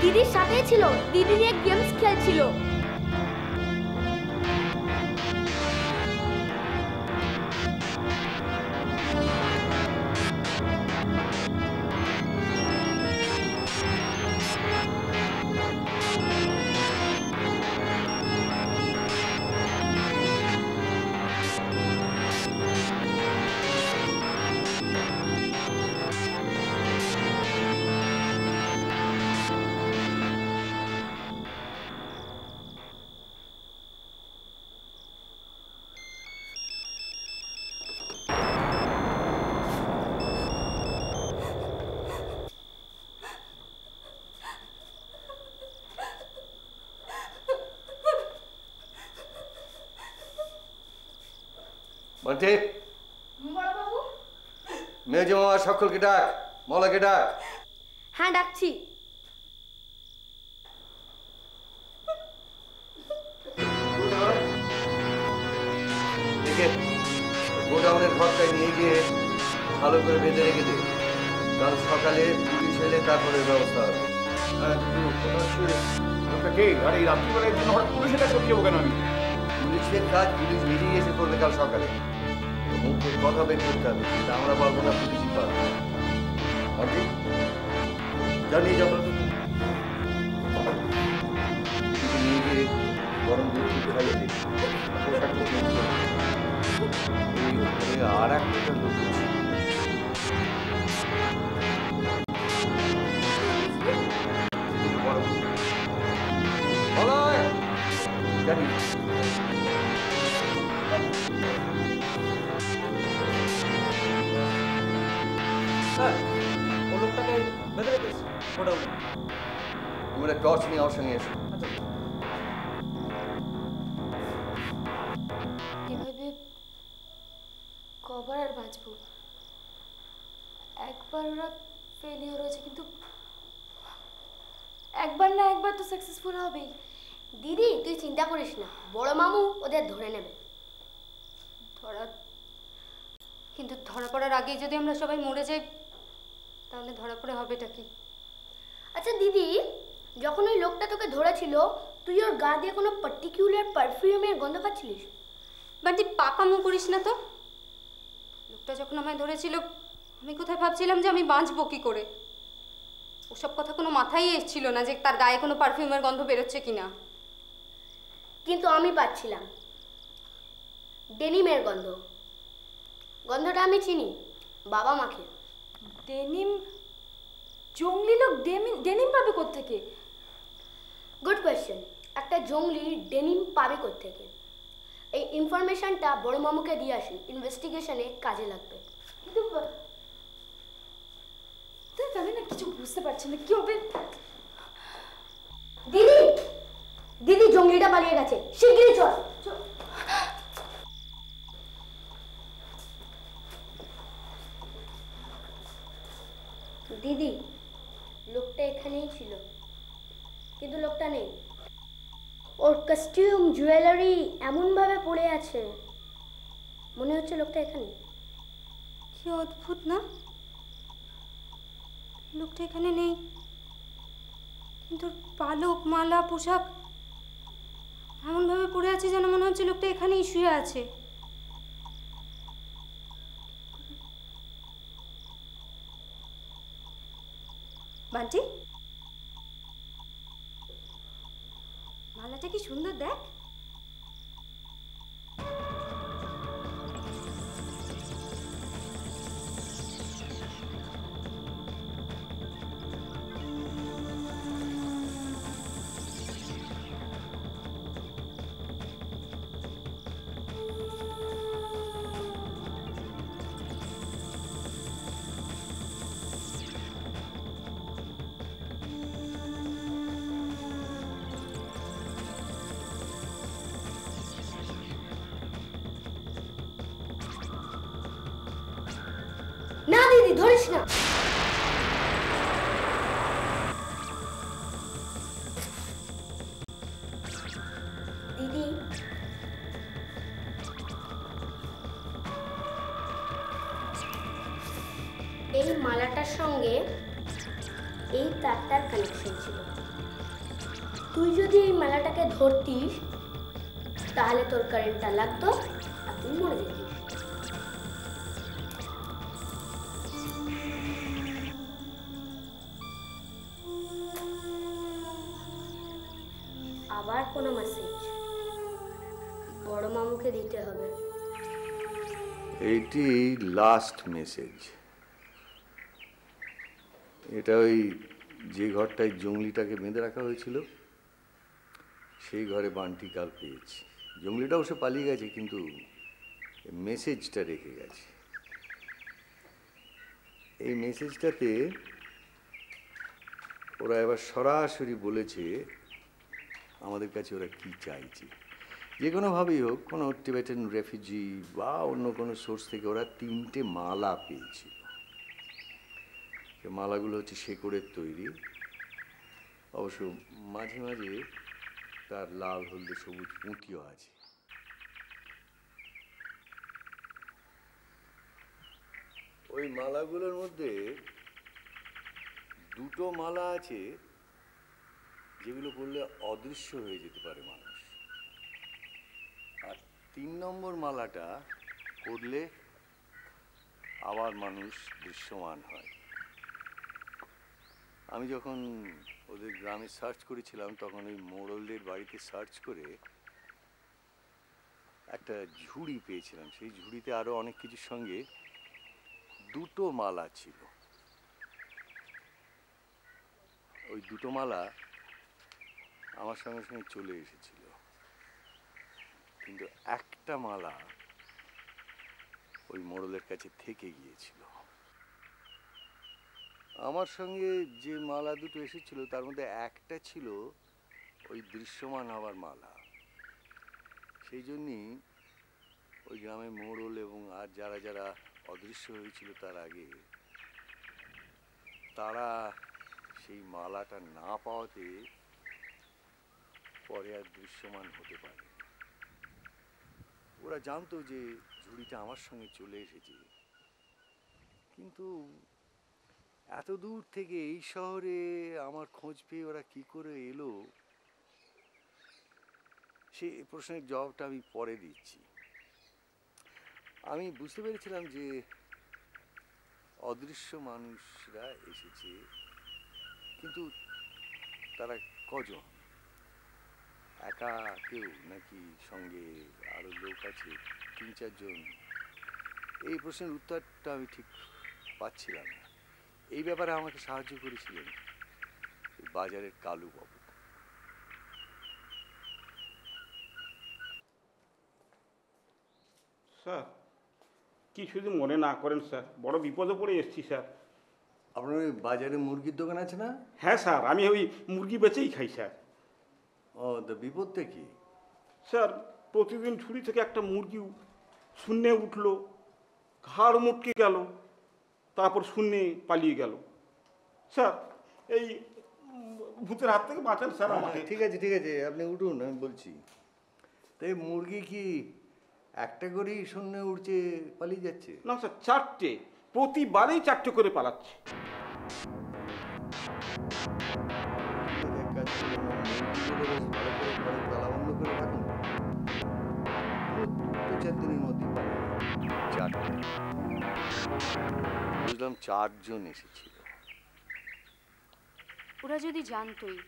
দিদির সাথে ছিল, দিদি নিয়ে গেমস খেলছিল। সকলকে ডাক, মলাকে ডাক। হ্যাঁ ডাকছি। থেকে গোডাউনের ঘরটায় নিয়ে গিয়ে ভালো করে বেঁধে রেখে দিই, কাল সকালে পুলিশ এলে তারপরে ব্যবস্থা হবে। পুলিশের কাজ পুলিশ বেরিয়ে এসে করবে কাল সকালে, মুখে কথা বের করতে হবে, আমরা পারবো না, পুলিশই পারবো। জানি যখন নিয়ে গিয়ে গরম দুধ খাইয়ে দিই। আর একটা তোমরা টর্চ নিয়ে আমার সঙ্গে এসো। কবার আর বাঁচবো? একবার ওরা ফেলিওর হয়েছে, কিন্তু একবার না একবার তো সাকসেসফুল হবেই। দিদি তুই চিন্তা করিস না, বড় মামু ওদের ধরে নেবে। কিন্তু ধরা পড়ার আগে যদি আমরা সবাই মরে যাই তাহলে ধরা পড়ে হবেটা কি? আচ্ছা দিদি, যখন ওই লোকটা তোকে ধরেছিল তুই ওর গা দিয়ে কোনো পার্টিকুলার পারফিউমের গন্ধ পাচ্ছিলিস? বান্টি পাকামো করিস না তো, লোকটা যখন আমায় ধরেছিল আমি কোথায় ভাবছিলাম যে আমি বাঁচবো কী করে? ওসব কথা কোনো মাথায় এসছিল না যে তার গায়ে কোনো পারফিউমের গন্ধ বেরোচ্ছে কি না। কিন্তু আমি পাচ্ছিলাম ডেনিমের গন্ধ, গন্ধটা আমি চিনি, বাবা মাকে। ডেনিম? জঙ্গলি লোক ডেনিম পাবে কোত্থেকে? Good question. একটা জঙ্গলি ডেনিম পাবে কোত্থেকে? এই ইনফরমেশনটা বড় মামুকে দিয়ে আসি, ইনভেস্টিগেশনে কাজে লাগবে। কিন্তু আমি না কিছু বুঝতে পারছি না, কি হবে? দিদি দিদি জঙ্গলিটা পালিয়ে গেছে, শিগগিরই চল। দিদি লোকটা এখানেই ছিল, কিন্তু লোকটা নেই। ওর কস্টিউম জুয়েলারি এমনভাবে পড়ে আছে, মনে হচ্ছে লোকটা এখানে। কি অদ্ভুত না, লোকটা এখানে নেই কিন্তু পালক, মালা, পোশাক এমনভাবে পড়ে আছে যেন মনে হচ্ছে লোকটা এখানেই শুয়ে আছে। বান্টি মালাটা কি সুন্দর দেখ। ধরিস না, দিদি এই মালাটার সঙ্গে এই তারটার কানেকশন ছিল। তুই যদি এই মালাটাকে ধরতিস তাহলে তোর কারেন্টটা লাগতো আর তুই মরে যেতিস। আবার কোনো মেসেজ বড় মামুকে দিতে হবে। এইটি লাস্ট মেসেজ। এটা ওই যে ঘরটায় জঙ্গলিটাকে বেঁধে রাখা হয়েছিল সেই ঘরে বান্টি কাল পেয়েছি। জঙ্গলিটা অবশ্য পালিয়ে গেছে কিন্তু মেসেজটা রেখে গেছে। এই মেসেজটাতে ওরা এবার সরাসরি বলেছে আমাদের কাছে ওরা কী চাইছে। যে কোনোভাবেই হোক, কোনো টিবেটান রেফিউজি বা অন্য কোনো সোর্স থেকে ওরা 3টে মালা পেয়েছিল। সে মালাগুলো হচ্ছে শেকড়ের তৈরি, অবশ্য মাঝে মাঝে তার লাল, হলুদ, সবুজ পুঁতিও আছে। ওই মালাগুলোর মধ্যে দুটো মালা আছে যেগুলো পড়লে অদৃশ্য হয়ে যেতে পারে মানুষ, আর 3 নম্বর মালাটা পড়লে আবার মানুষ দৃশ্যমান হয়। আমি যখন ওদের গ্রামে সার্চ করেছিলাম তখন ওই মোড়লদের বাড়িতে সার্চ করে একটা ঝুড়ি পেয়েছিলাম। সেই ঝুড়িতে আরও অনেক কিছুর সঙ্গে দুটো মালা ছিল। ওই দুটো মালা আমার সঙ্গে সঙ্গে চলে এসেছিল, কিন্তু একটা মালা ওই মোড়লের কাছে থেকে গিয়েছিল। আমার সঙ্গে যে মালা দুটো এসেছিল তার মধ্যে একটা ছিল ওই দৃশ্যমান হওয়ার মালা। সেই জন্যই ওই গ্রামে মোড়ল এবং আর যারা যারা অদৃশ্য হয়েছিল তার আগে, তারা সেই মালাটা না পাওয়াতে পরে আর দৃশ্যমান হতে পারে। ওরা জানতো যে ঝুড়িটা আমার সঙ্গে চলে এসেছে, কিন্তু এত দূর থেকে এই শহরে আমার খোঁজ পেয়ে ওরা কি করে এলো সে প্রশ্নের জবাবটা আমি পরে দিচ্ছি। আমি বুঝতে পেরেছিলাম যে অদৃশ্য মানুষরা এসেছে, কিন্তু তারা কজন, একা কেউ নাকি সঙ্গে আরও লোক আছে, 3-4 জন, এই প্রশ্নের উত্তরটা আমি ঠিক পাচ্ছিলাম না। এই ব্যাপারে আমাকে সাহায্য করেছিলেন বাজারের কালুবাবু। স্যার কিছু যদি মনে না করেন স্যার, বড় বিপদে পড়ে এসেছি স্যার। আপনার ওই বাজারে মুরগির দোকান আছে না? হ্যাঁ স্যার, আমি ওই মুরগি বেচেই খাই স্যার। ও, তা বিপদটা কি স্যার? প্রতিদিন ঝুড়ি থেকে একটা মুরগি শূন্যে উঠলো, ঘাড় মুটকে গেল, তারপর শূন্যে পালিয়ে গেল স্যার। এই ভূতের হাত থেকে বাঁচান স্যার আমাকে। ঠিক আছে ঠিক আছে, আপনি উঠুন, আমি বলছি। তাই মুরগি কি একটা করেই শূন্যে উঠছে পালিয়ে যাচ্ছে? না স্যার, 4টে, প্রতিবারেই 4টে করে পালাচ্ছে। বুঝলাম 4 জন এসেছিল। ওরা যদি জানতোই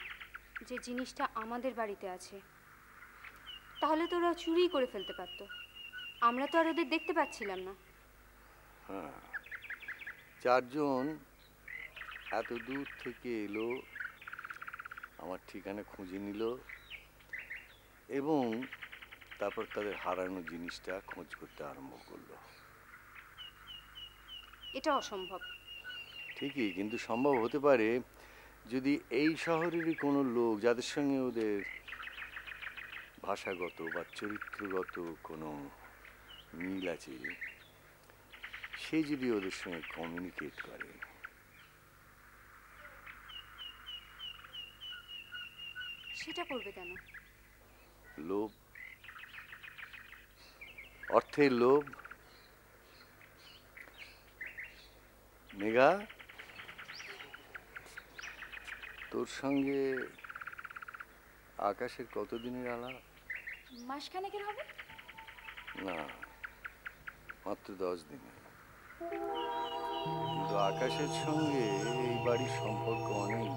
যে জিনিসটা আমাদের বাড়িতে আছে তাহলে তো ওরা চুরি করে ফেলতে পারতো, আমরা তো আর ওদের দেখতে পাচ্ছিলাম না। হ্যাঁ, 4 জন এত দূর থেকে এলো, আমার ঠিকানা খুঁজে নিল এবং তারপর তাদের হারানো জিনিসটা খোঁজ করতে আরম্ভ করলো। এটা অসম্ভব ঠিকই, কিন্তু সম্ভব হতে পারে যদি এই শহরেরই কোনো লোক, যাদের সঙ্গে ওদের ভাষাগত বা চরিত্রগত কোনো মিল আছে, সে যদি ওদের সঙ্গে কমিউনিকেট করে। সেটা করবে কেন? লোভ, অর্থের লোভ। মেঘা, তোর সঙ্গে আকাশের কতদিনের আলাপ? মাসখানেকের হবে না, মাত্র 10 দিন। কিন্তু আকাশের সঙ্গে এই বাড়ির সম্পর্ক অনেক।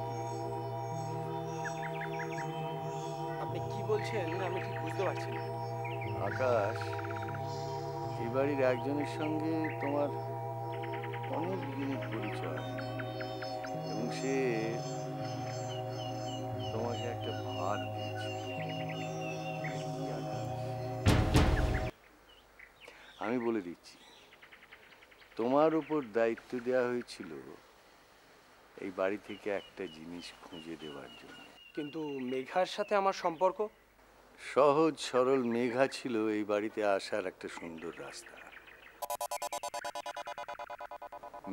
আপনি কি বলছেন আমি ঠিক বুঝতে পারছি না। আকাশ, এই বাড়ির একজনের সঙ্গে তোমার অনেক দিনের পরিচয় এবং সে তোমাকে একটা ভার দিয়েছে। আমি বলে দিচ্ছি, তোমার উপর দায়িত্ব দেওয়া হয়েছিল এই বাড়ি থেকে একটা জিনিস খুঁজে দেওয়ার জন্য। কিন্তু মেঘার সাথে আমার সম্পর্ক? সহজ সরল মেঘা ছিল এই বাড়িতে আসার একটা সুন্দর রাস্তা।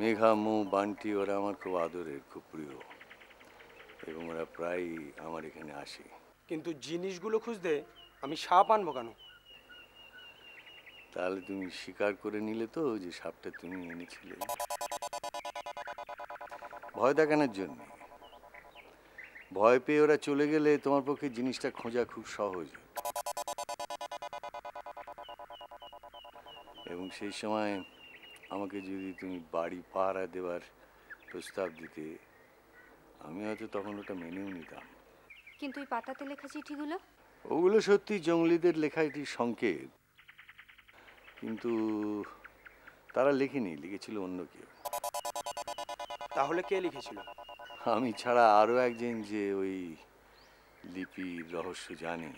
মেঘা, মৌ, বান্টি ওরা আমার খুব আদরের, খুব প্রিয়, এবং ওরা প্রায় আমার এখানে আসে। কিন্তু জিনিসগুলো খুঁজতে আমি সাপ আনবো কেন? তাহলে তুমি স্বীকার করে নিলে তো যে সাপটা তুমি এনেছিলে ভয় দেখানোর জন্য। ভয় পেয়ে ওরা চলে গেলে তোমার পক্ষে জিনিসটা খোঁজা খুব সহজ, এবং সেই সময় আমাকে যদি তুমি বাড়ি পাহারা দেওয়ার প্রস্তাব দিতে, আমি হয়তো তখন ওটা মেনেও নিতাম। কিন্তু এই পাতাতে লেখা চিঠিগুলো? ওগুলো সত্যি জঙ্গলিদের লেখা একটি সংকেত, কিন্তু তারা লেখেনি, লিখেছিল অন্য কেউ। তাহলে কে লিখেছিল? আমি ছাড়া আরও একজন যে ওই লিপির রহস্য জানে,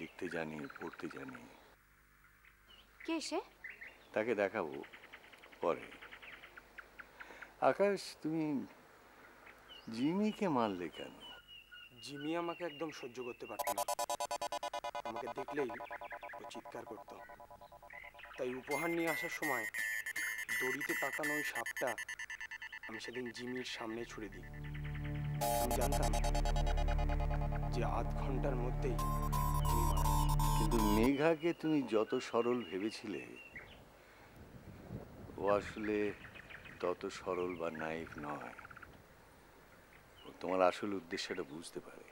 লিখতে জানে, পড়তে জানে। কে সে? তাকে দেখাবো পরে। আকাশ, তুমি জিমিকে মারলে কেন? জিমি আমাকে একদম সহ্য করতে পারত না, আমাকে দেখলেই চিৎকার করত। তাই উপহার নিয়ে আসার সময় দড়িতে পাকানো ওই সাপটা আমি সেদিন জিমির সামনে ছুড়ে দিই। আমি জানতাম যে আধ ঘন্টার মধ্যেই। কিন্তু মেঘাকে তুমি যত সরল ভেবেছিলে, ও আসলে তত সরল বা নাইফ নয়। তোমার আসল উদ্দেশ্যটা বুঝতে পারে।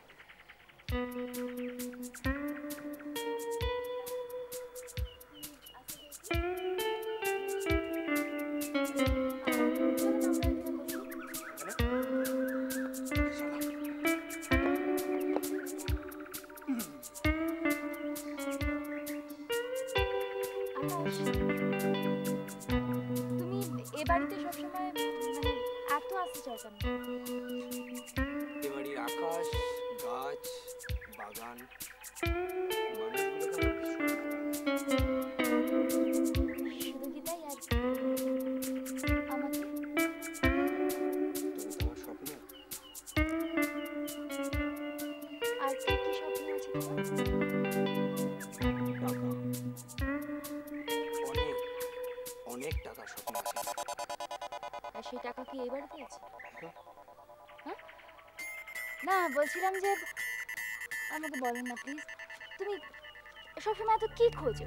বলছিলাম যে আমাকে বলেন না প্লিজ, তুমি সবসময় এত কি খোঁজো?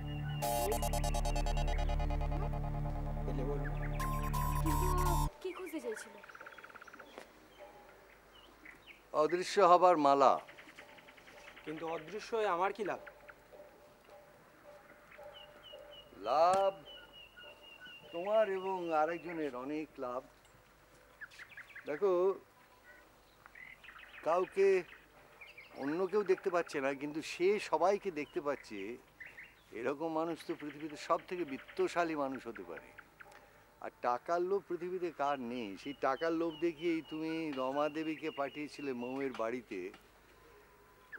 কি খুঁজতে চাইছিল? অদৃশ্য হবার মালা। কিন্তু অদৃশ্য হয়ে আমার কি লাভ? লাভ তোমার এবং আরেকজনের অনেক লাভ। দেখো, কাউকে অন্য কেউ দেখতে পাচ্ছে না, কিন্তু সে সবাইকে দেখতে পাচ্ছে। এরকম মানুষ তো পৃথিবীতে সব থেকে বিত্তশালী মানুষ হতে পারে। আর টাকার লোভ পৃথিবীতে কার নেই? সেই টাকার লোভ দেখিয়েই তুমি রমা দেবীকে পাঠিয়েছিলে মৌয়ের বাড়িতে,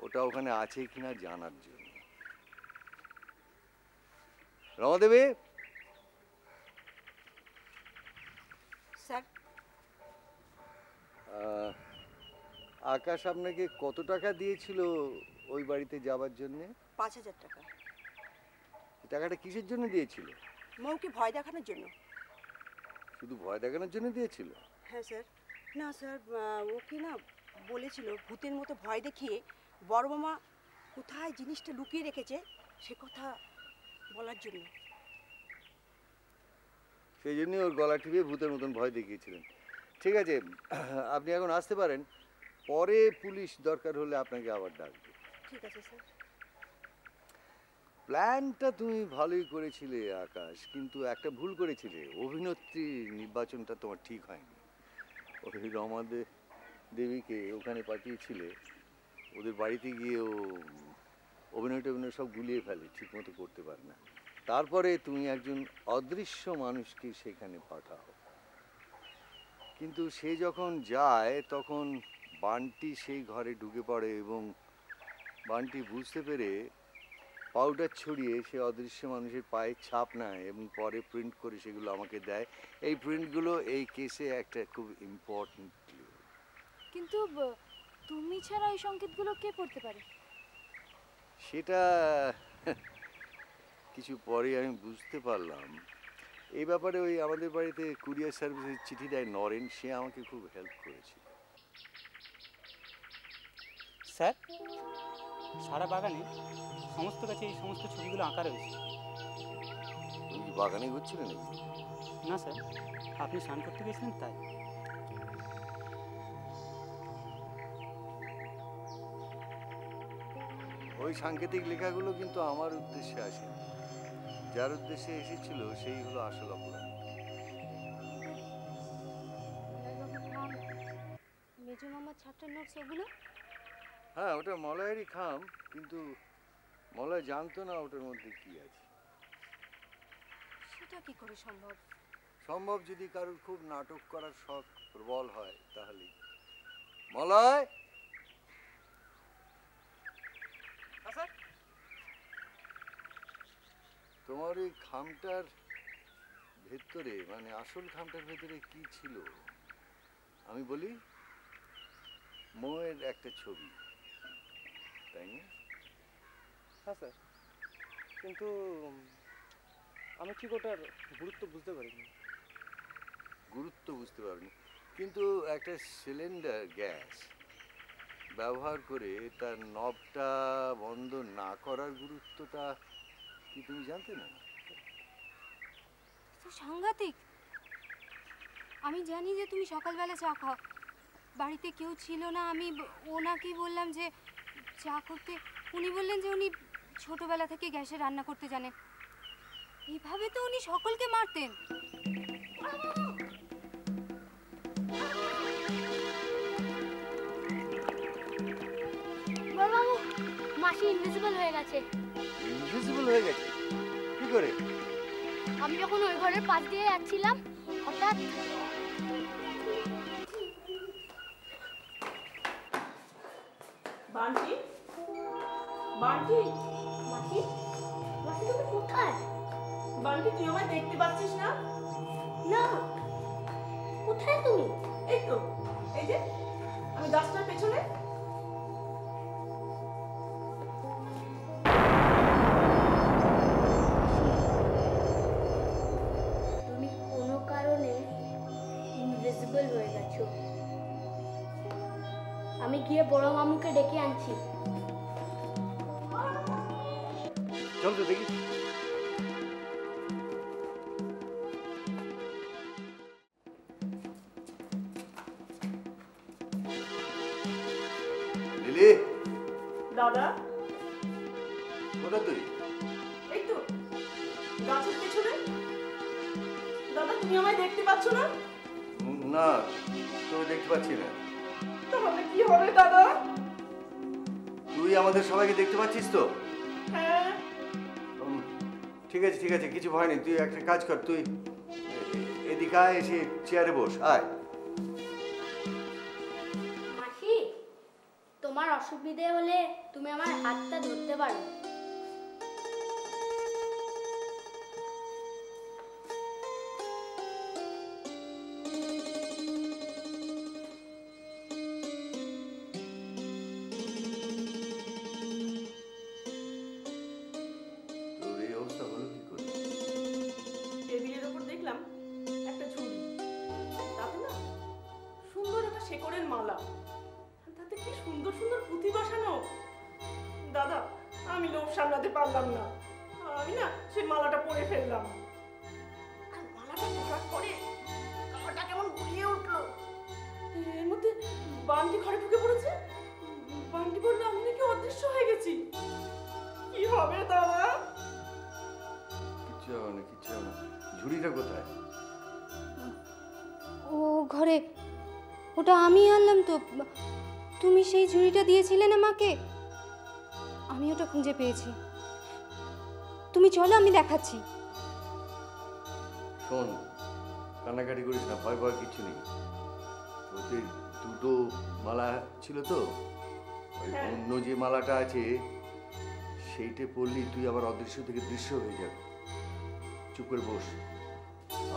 ওটা ওখানে আছে কিনা জানার জন্য। রমা দেবী! স্যার, আকাশ আপনাকে কত টাকা দিয়েছিল ওই বাড়িতে যাবার জন্য? ৫,০০০ টাকা। টাকাটা কিসের জন্য দিয়েছিল? মৌকে ভয় দেখানোর জন্য। শুধু ভয় দেখানোর জন্য দিয়েছিল? হ্যাঁ স্যার। না স্যার, ও কি না বলেছিল ভূতের মতো ভয় দেখিয়ে বড় মামা কোথায় জিনিসটা লুকিয়ে রেখেছে সে কথা বলার জন্য। সেই জন্য ওর গলা টিপে ভূতের মতন ভয় দেখিয়েছিলেন। ঠিক আছে, আপনি এখন আসতে পারেন, পরে পুলিশ দরকার হলে আপনাকে আবার ডাকবে। ঠিক আছে স্যার। প্ল্যানটা তুমি ভালোই করেছিলে আকাশ, কিন্তু একটা ভুল করেছিলে, অভিনেত্রী নির্বাচনটা তোমার ঠিক হয়নি। ওই রমা দেবীকে ওখানে পাঠিয়েছিলে, ওদের বাড়িতে গিয়ে ও অভিনয় সব গুলিয়ে ফেলে, ঠিক মতো করতে পারে না। তারপরে তুমি একজন অদৃশ্য মানুষকে সেখানে পাঠাও, কিন্তু সে যখন যায় তখন বান্টি সেই ঘরে ঢুকে পড়ে, এবং বান্টি বুঝতে পেরে পাউডার ছড়িয়ে সে অদৃশ্য মানুষের পায়ে ছাপ নেয় এবং পরে প্রিন্ট করে সেগুলো আমাকে দেয়। এই প্রিন্টগুলো এই কেসে একটা খুব ইম্পর্টেন্ট ক্লু। কিন্তু তুমি ছাড়া এই সংকেতগুলো কে পড়তে পারে? সেটা কিছু পরে আমি বুঝতে পারলাম। এই ব্যাপারে ওই আমাদের বাড়িতে কুরিয়ার সার্ভিসের চিঠি দেয় নরেন, সে আমাকে খুব হেল্প করেছে। স্যার, সারা বাগানে সমস্ত গাছে এই সমস্ত ছবিগুলো আঁকা রয়েছে। বাগানে ঘুরছিলেন নাকি? না স্যার, আপনি স্নান করতে গেছিলেন তাই। ওই সাংকেতিক লেখাগুলো কিন্তু আমার উদ্দেশ্যে আসেনি, যার উদ্দেশ্যে এসেছিল সেই হলো আসল অপরাধ। হ্যাঁ, ওটা মলয়েরই খাম, কিন্তু মলয় জানতো না ওটার মধ্যে কি আছে। সেটা কি করে সম্ভব? সম্ভব যদি কারোর খুব নাটক করার শখ প্রবল হয় তাহলে। মলয়, তোমার ওই খামটার ভেতরে, মানে আসল খামটার ভেতরে কি ছিল? আমি বলি, মৌয়ের একটা ছবি, তাই না? হ্যাঁ স্যার, কিন্তু আমি ঠিক ওটার গুরুত্ব বুঝতে পারিনি। গুরুত্ব বুঝতে পারিনি, কিন্তু একটা সিলিন্ডার গ্যাস ব্যবহার করে তার নবটা বন্ধ না করার গুরুত্বটা কি তুমি জানতে না? সাংঘাতিক। আমি জানি যে তুমি সকালবেলা চা খাও, বাড়িতে কেউ ছিল না। আমি ওনাকে বললাম যে চা করতে, উনি বললেন যে উনি ছোটবেলা থেকে গ্যাসে রান্না করতে জানেন। এইভাবে তো উনি সকলকে মারতেন। মাসি ইনভিজিবল হয়ে গেছে। ইনভিজিবল হয়ে গেছে কি করে? আমি যখন ওই ঘরের পাশ দিয়ে যাচ্ছিলাম হঠাৎ। বান্টি, বান্টি, বান্টি, বান্টি তুমি কোথায়? বান্টি তুই আমায় দেখতে পাচ্ছিস না? না, কোথায় তুমি? এই তো, এই যে আমি গাছটার পেছনে। তুমি কোনো কারণে ইনভিজিবল হয়ে গেছো। আমি গিয়ে বড় মামুকে ডেকে আনছি। চল তো দেখি। দাদা কোথায় তুই? এই তো গাছের পেছনে। দাদা তুমি আমায় দেখতে পাচ্ছ না? না, তোকে দেখতে পাচ্ছি না। তাহলে কি হবে দাদা? তুই আমাদের সবাইকে দেখতে পাচ্ছিস তো? হ্যাঁ। ঠিক আছে ঠিক আছে, কিছু ভয় নেই। তুই একটা কাজ কর, তুই এদিকে আয়, এসে চেয়ারে বস। আয়। মাসি, তোমার অসুবিধে হলে তুমি আমার হাতটা ধরতে পারো। তুমি চলো, আমি দেখাচ্ছি। শোন, কান্নাকাটি করিস না, ভয় ভয় কিছু নেই। ওতে দুটো মালা ছিল তো, অন্য যে মালাটা আছে সেইটা পড়লি তুই আবার অদৃশ্য থেকে দৃশ্য হয়ে যাবে। চুপ করে বস,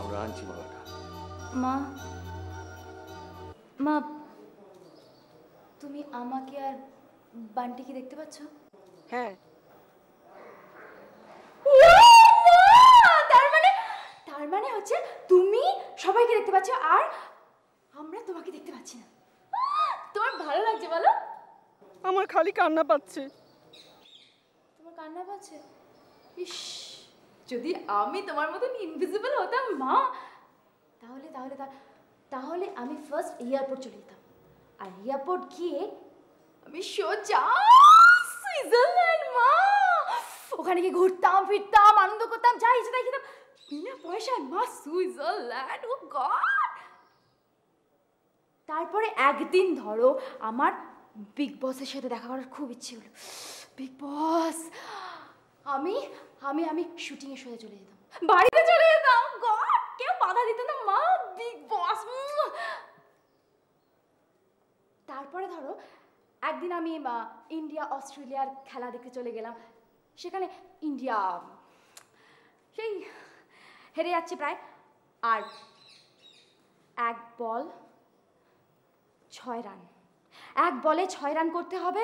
আমরা আনছি মালাটা। মা, মা, তুমি আমাকে আর বান্টি কি দেখতে পাচ্ছ? হ্যাঁ। তার মানে হচ্ছে তুমি সবাইকে দেখতে পাচ্ছ আর আমরা তোমাকে দেখতে পাচ্ছি না। তোমার ভালো লাগছে বলো? আমার খালি কান্না পাচ্ছে। তোমার কান্না পাচ্ছে? ইস, যদি আমি তোমার মতন ইনভিজিবল হতাম মা, তাহলে তাহলে তাহলে আমি ফার্স্ট এয়ারপোর্ট চলে যেতাম, আর এয়ারপোর্ট গিয়ে আমি সোজা সুইজারল্যান্ড মা। ওখানে গিয়ে ঘুরতাম ফিরতাম আনন্দ করতাম যা ইচ্ছে তাই খেতাম বিনা পয়সায় মা, সুইজারল্যান্ড। ও গড! তারপরে একদিন ধরো আমার বিগ বসের সাথে দেখা করার খুব ইচ্ছে হলো, বিগ বস আমি আমি আমি শুটিংয়ে সোজা চলে যেতাম, বাড়িতে চলে যেতাম। গড! কেউ বাধা দিত না মা, বিগ বস। তারপরে ধরো একদিন আমি ইন্ডিয়া অস্ট্রেলিয়ার খেলা দেখতে চলে গেলাম, সেখানে ইন্ডিয়া সেই হেরে যাচ্ছে প্রায়, আর এক বল 6 রান, এক বলে 6 রান করতে হবে,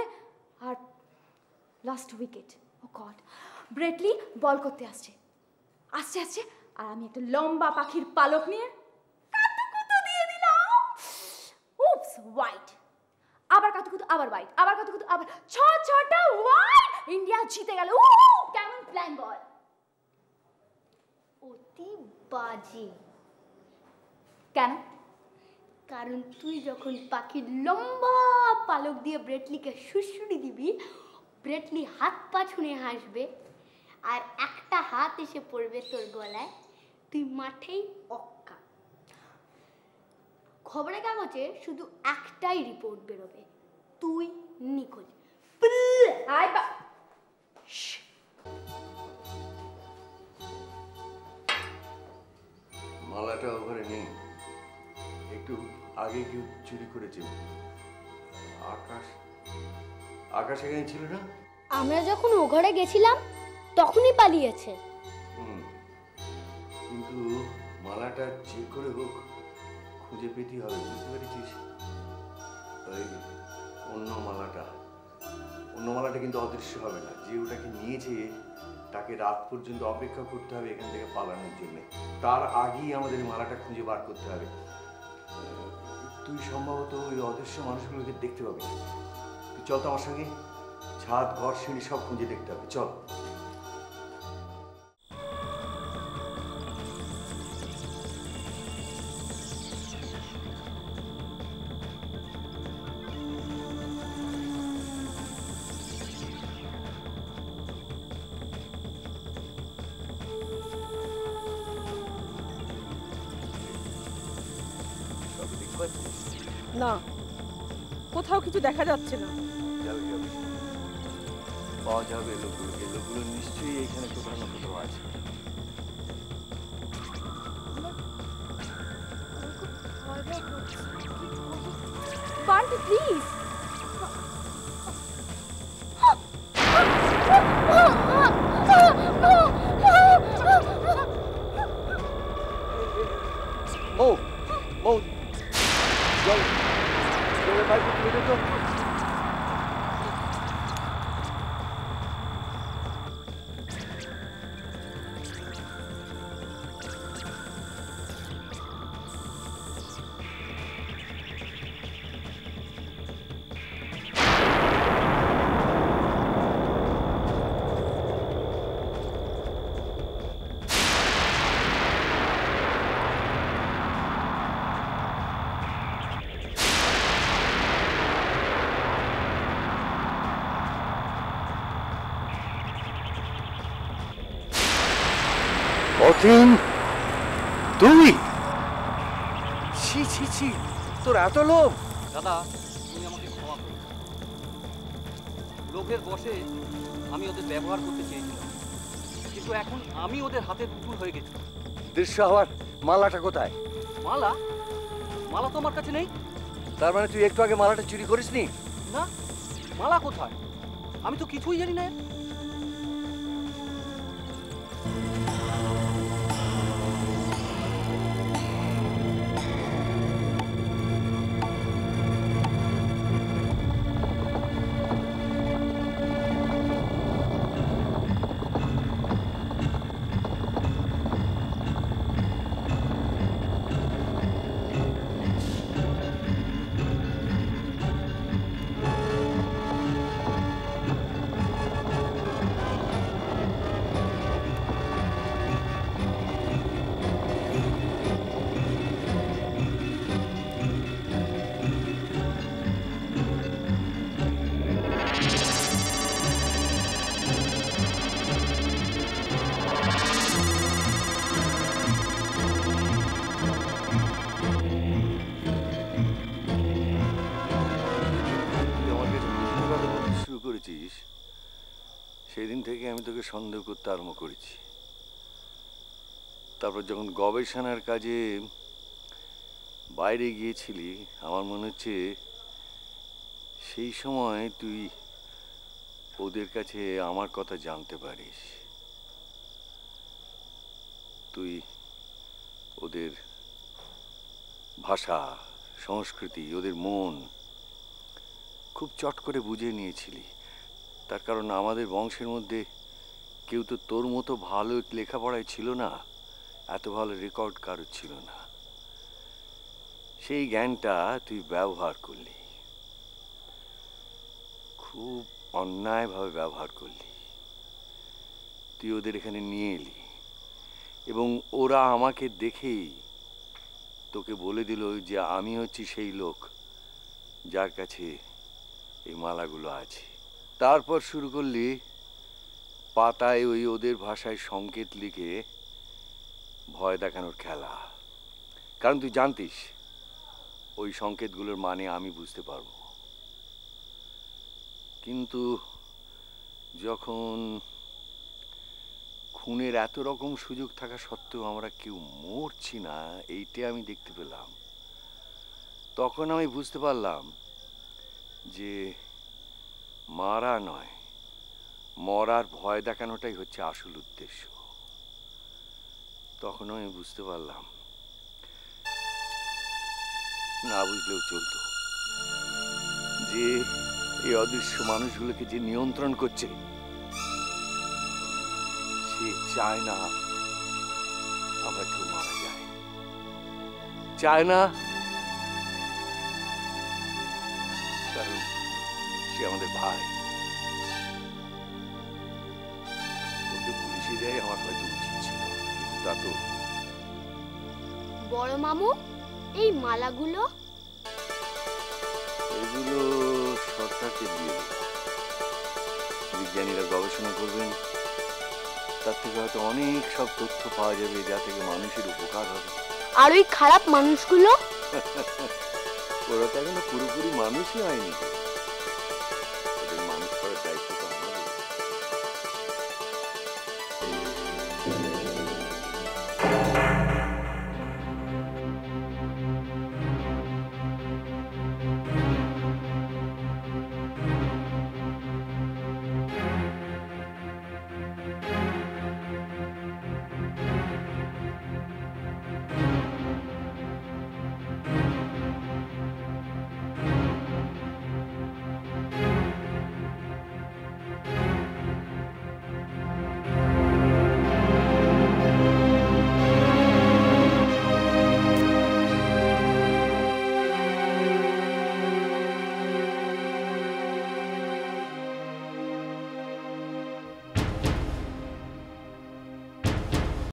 আর last wicket. Oh god! Brett Lee ball করতে আসছে আসছে আসছে, আর আমি একটা লম্বা পাখির পালক নিয়ে কাতুকুতু দিয়ে দিলাম, উপস ওয়াইড, আবার কাতুকুতু, আবার ওয়াইড, আবার কাতুকুতু, আবার 6টা ওয়াইড, ইন্ডিয়া জিতে গেল। ও কেমন প্ল্যান বল! অতি বাজে। কেন? কারণ তুই যখন পাখির লম্বা পালক দিয়ে ব্রেটলিকে সুড়সুড়ি দিবি, ব্রেটলি হাত পা ছুঁড়ে হাসবে, আর একটা হাত এসে পড়বে তোর গলায়, তুই মাঠেই অক্কা। খবরের কাগজে শুধু একটাই রিপোর্ট বেরোবে, তুই নিখোঁজ। মালাটা ওখানে নেই, একটু আগে কেউ চুরি করেছে। আকাশ আকাশ এখানে ছিল না? আমরা যখন ও ঘরে গেছিলাম তখনই পালিয়েছে। কিন্তু মালাটা যে করে হোক খুঁজে পেতে হবে, বুঝতে পেরেছিস? অন্য মালাটা কিন্তু অদৃশ্য হবে না। যে ওটাকে নিয়েছে তাকে রাত পর্যন্ত অপেক্ষা করতে হবে এখান থেকে পালানোর জন্য। তার আগেই আমাদের মালাটা খুঁজে বার করতে হবে। তুই সম্ভবত ওই অদৃশ্য মানুষগুলোকে দেখতে পাবি। তুই চল তো আমার সঙ্গে, ছাদ ঘর সিঁড়ি সব খুঁজে দেখতে হবে, চল। না, কোথাও কিছু দেখা যাচ্ছে না। পাওয়া যাবে লোকগুলোকে, লোকগুলো নিশ্চয়ই এখানে কোথাও না কোথাও আছে। বান্টি প্লিজ! ও ও অতীন, তুই! ছি ছি ছি, তোর এত লোভ! দাদা, তুমি আমাকে ক্ষমা করো। লোভের বশে আমি ওদের ব্যবহার করতে চেয়েছিলাম, কিন্তু এখন আমি ওদের হাতে পুতুল হয়ে গেছি। দৃশ্য হওয়ার মালাটা কোথায়? মালা? মালা তো আমার কাছে নেই। তার মানে তুই একটু আগে মালাটা চুরি করিসনি? না, মালা কোথায়? আমি তো কিছুই জানি না। করেছিস সেদিন থেকে আমি তোকে সন্দেহ করতে আরম্ভ করেছি। তারপর যখন গবেষণার কাজে বাইরে গিয়েছিলি, আমার মনে হচ্ছে সেই সময় তুই ওদের কাছে আমার কথা জানতে পারিস। তুই ওদের ভাষা, সংস্কৃতি, ওদের মন খুব চট করে বুঝে নিয়েছিলি। তার কারণ আমাদের বংশের মধ্যে কেউ তো তোর মতো ভালো লেখাপড়ায় ছিল না, এত ভালো রেকর্ড কারো ছিল না। সেই জ্ঞানটা তুই ব্যবহার করলি, খুব অন্যায়ভাবে ব্যবহার করলি। তুই ওদের এখানে নিয়ে এলি এবং ওরা আমাকে দেখেই তোকে বলে দিল যে আমি হচ্ছি সেই লোক যার কাছে এই মালাগুলো আছে। তারপর শুরু করলি পাতায় ওই ওদের ভাষায় সংকেত লিখে ভয় দেখানোর খেলা। কারণ তুই জানতিস ওই সংকেতগুলোর মানে আমি বুঝতে পারবো। কিন্তু যখন খুনের এত রকম সুযোগ থাকা সত্ত্বেও আমরা কেউ মরছি না, এইটা আমি দেখতে পেলাম, তখন আমি বুঝতে পারলাম যে মারা নয়, মরার ভয় দেখানোটাই হচ্ছে আসল উদ্দেশ্য। তখনও আমি বুঝতে পারলাম, না বুঝলেও চলত, যে এই অদৃশ্য মানুষগুলোকে যে নিয়ন্ত্রণ করছে সে চায় না আমরা কেউ মারা যায়, চায় না কারণ সে আমাদের ভাই। তোকে পুলিশে দেয় আমার হয়তো উচিত ছিল, কিন্তু তা তো। বড় মামু, এই মালাগুলো এগুলো সরকারকে দিয়ে বিজ্ঞানীরা গবেষণা করবেন, তার থেকে হয়তো অনেক সব তথ্য পাওয়া যাবে যা থেকে মানুষের উপকার হবে। আর ওই খারাপ মানুষগুলো, ওরা তো এখনো পুরোপুরি মানুষই হয়নি।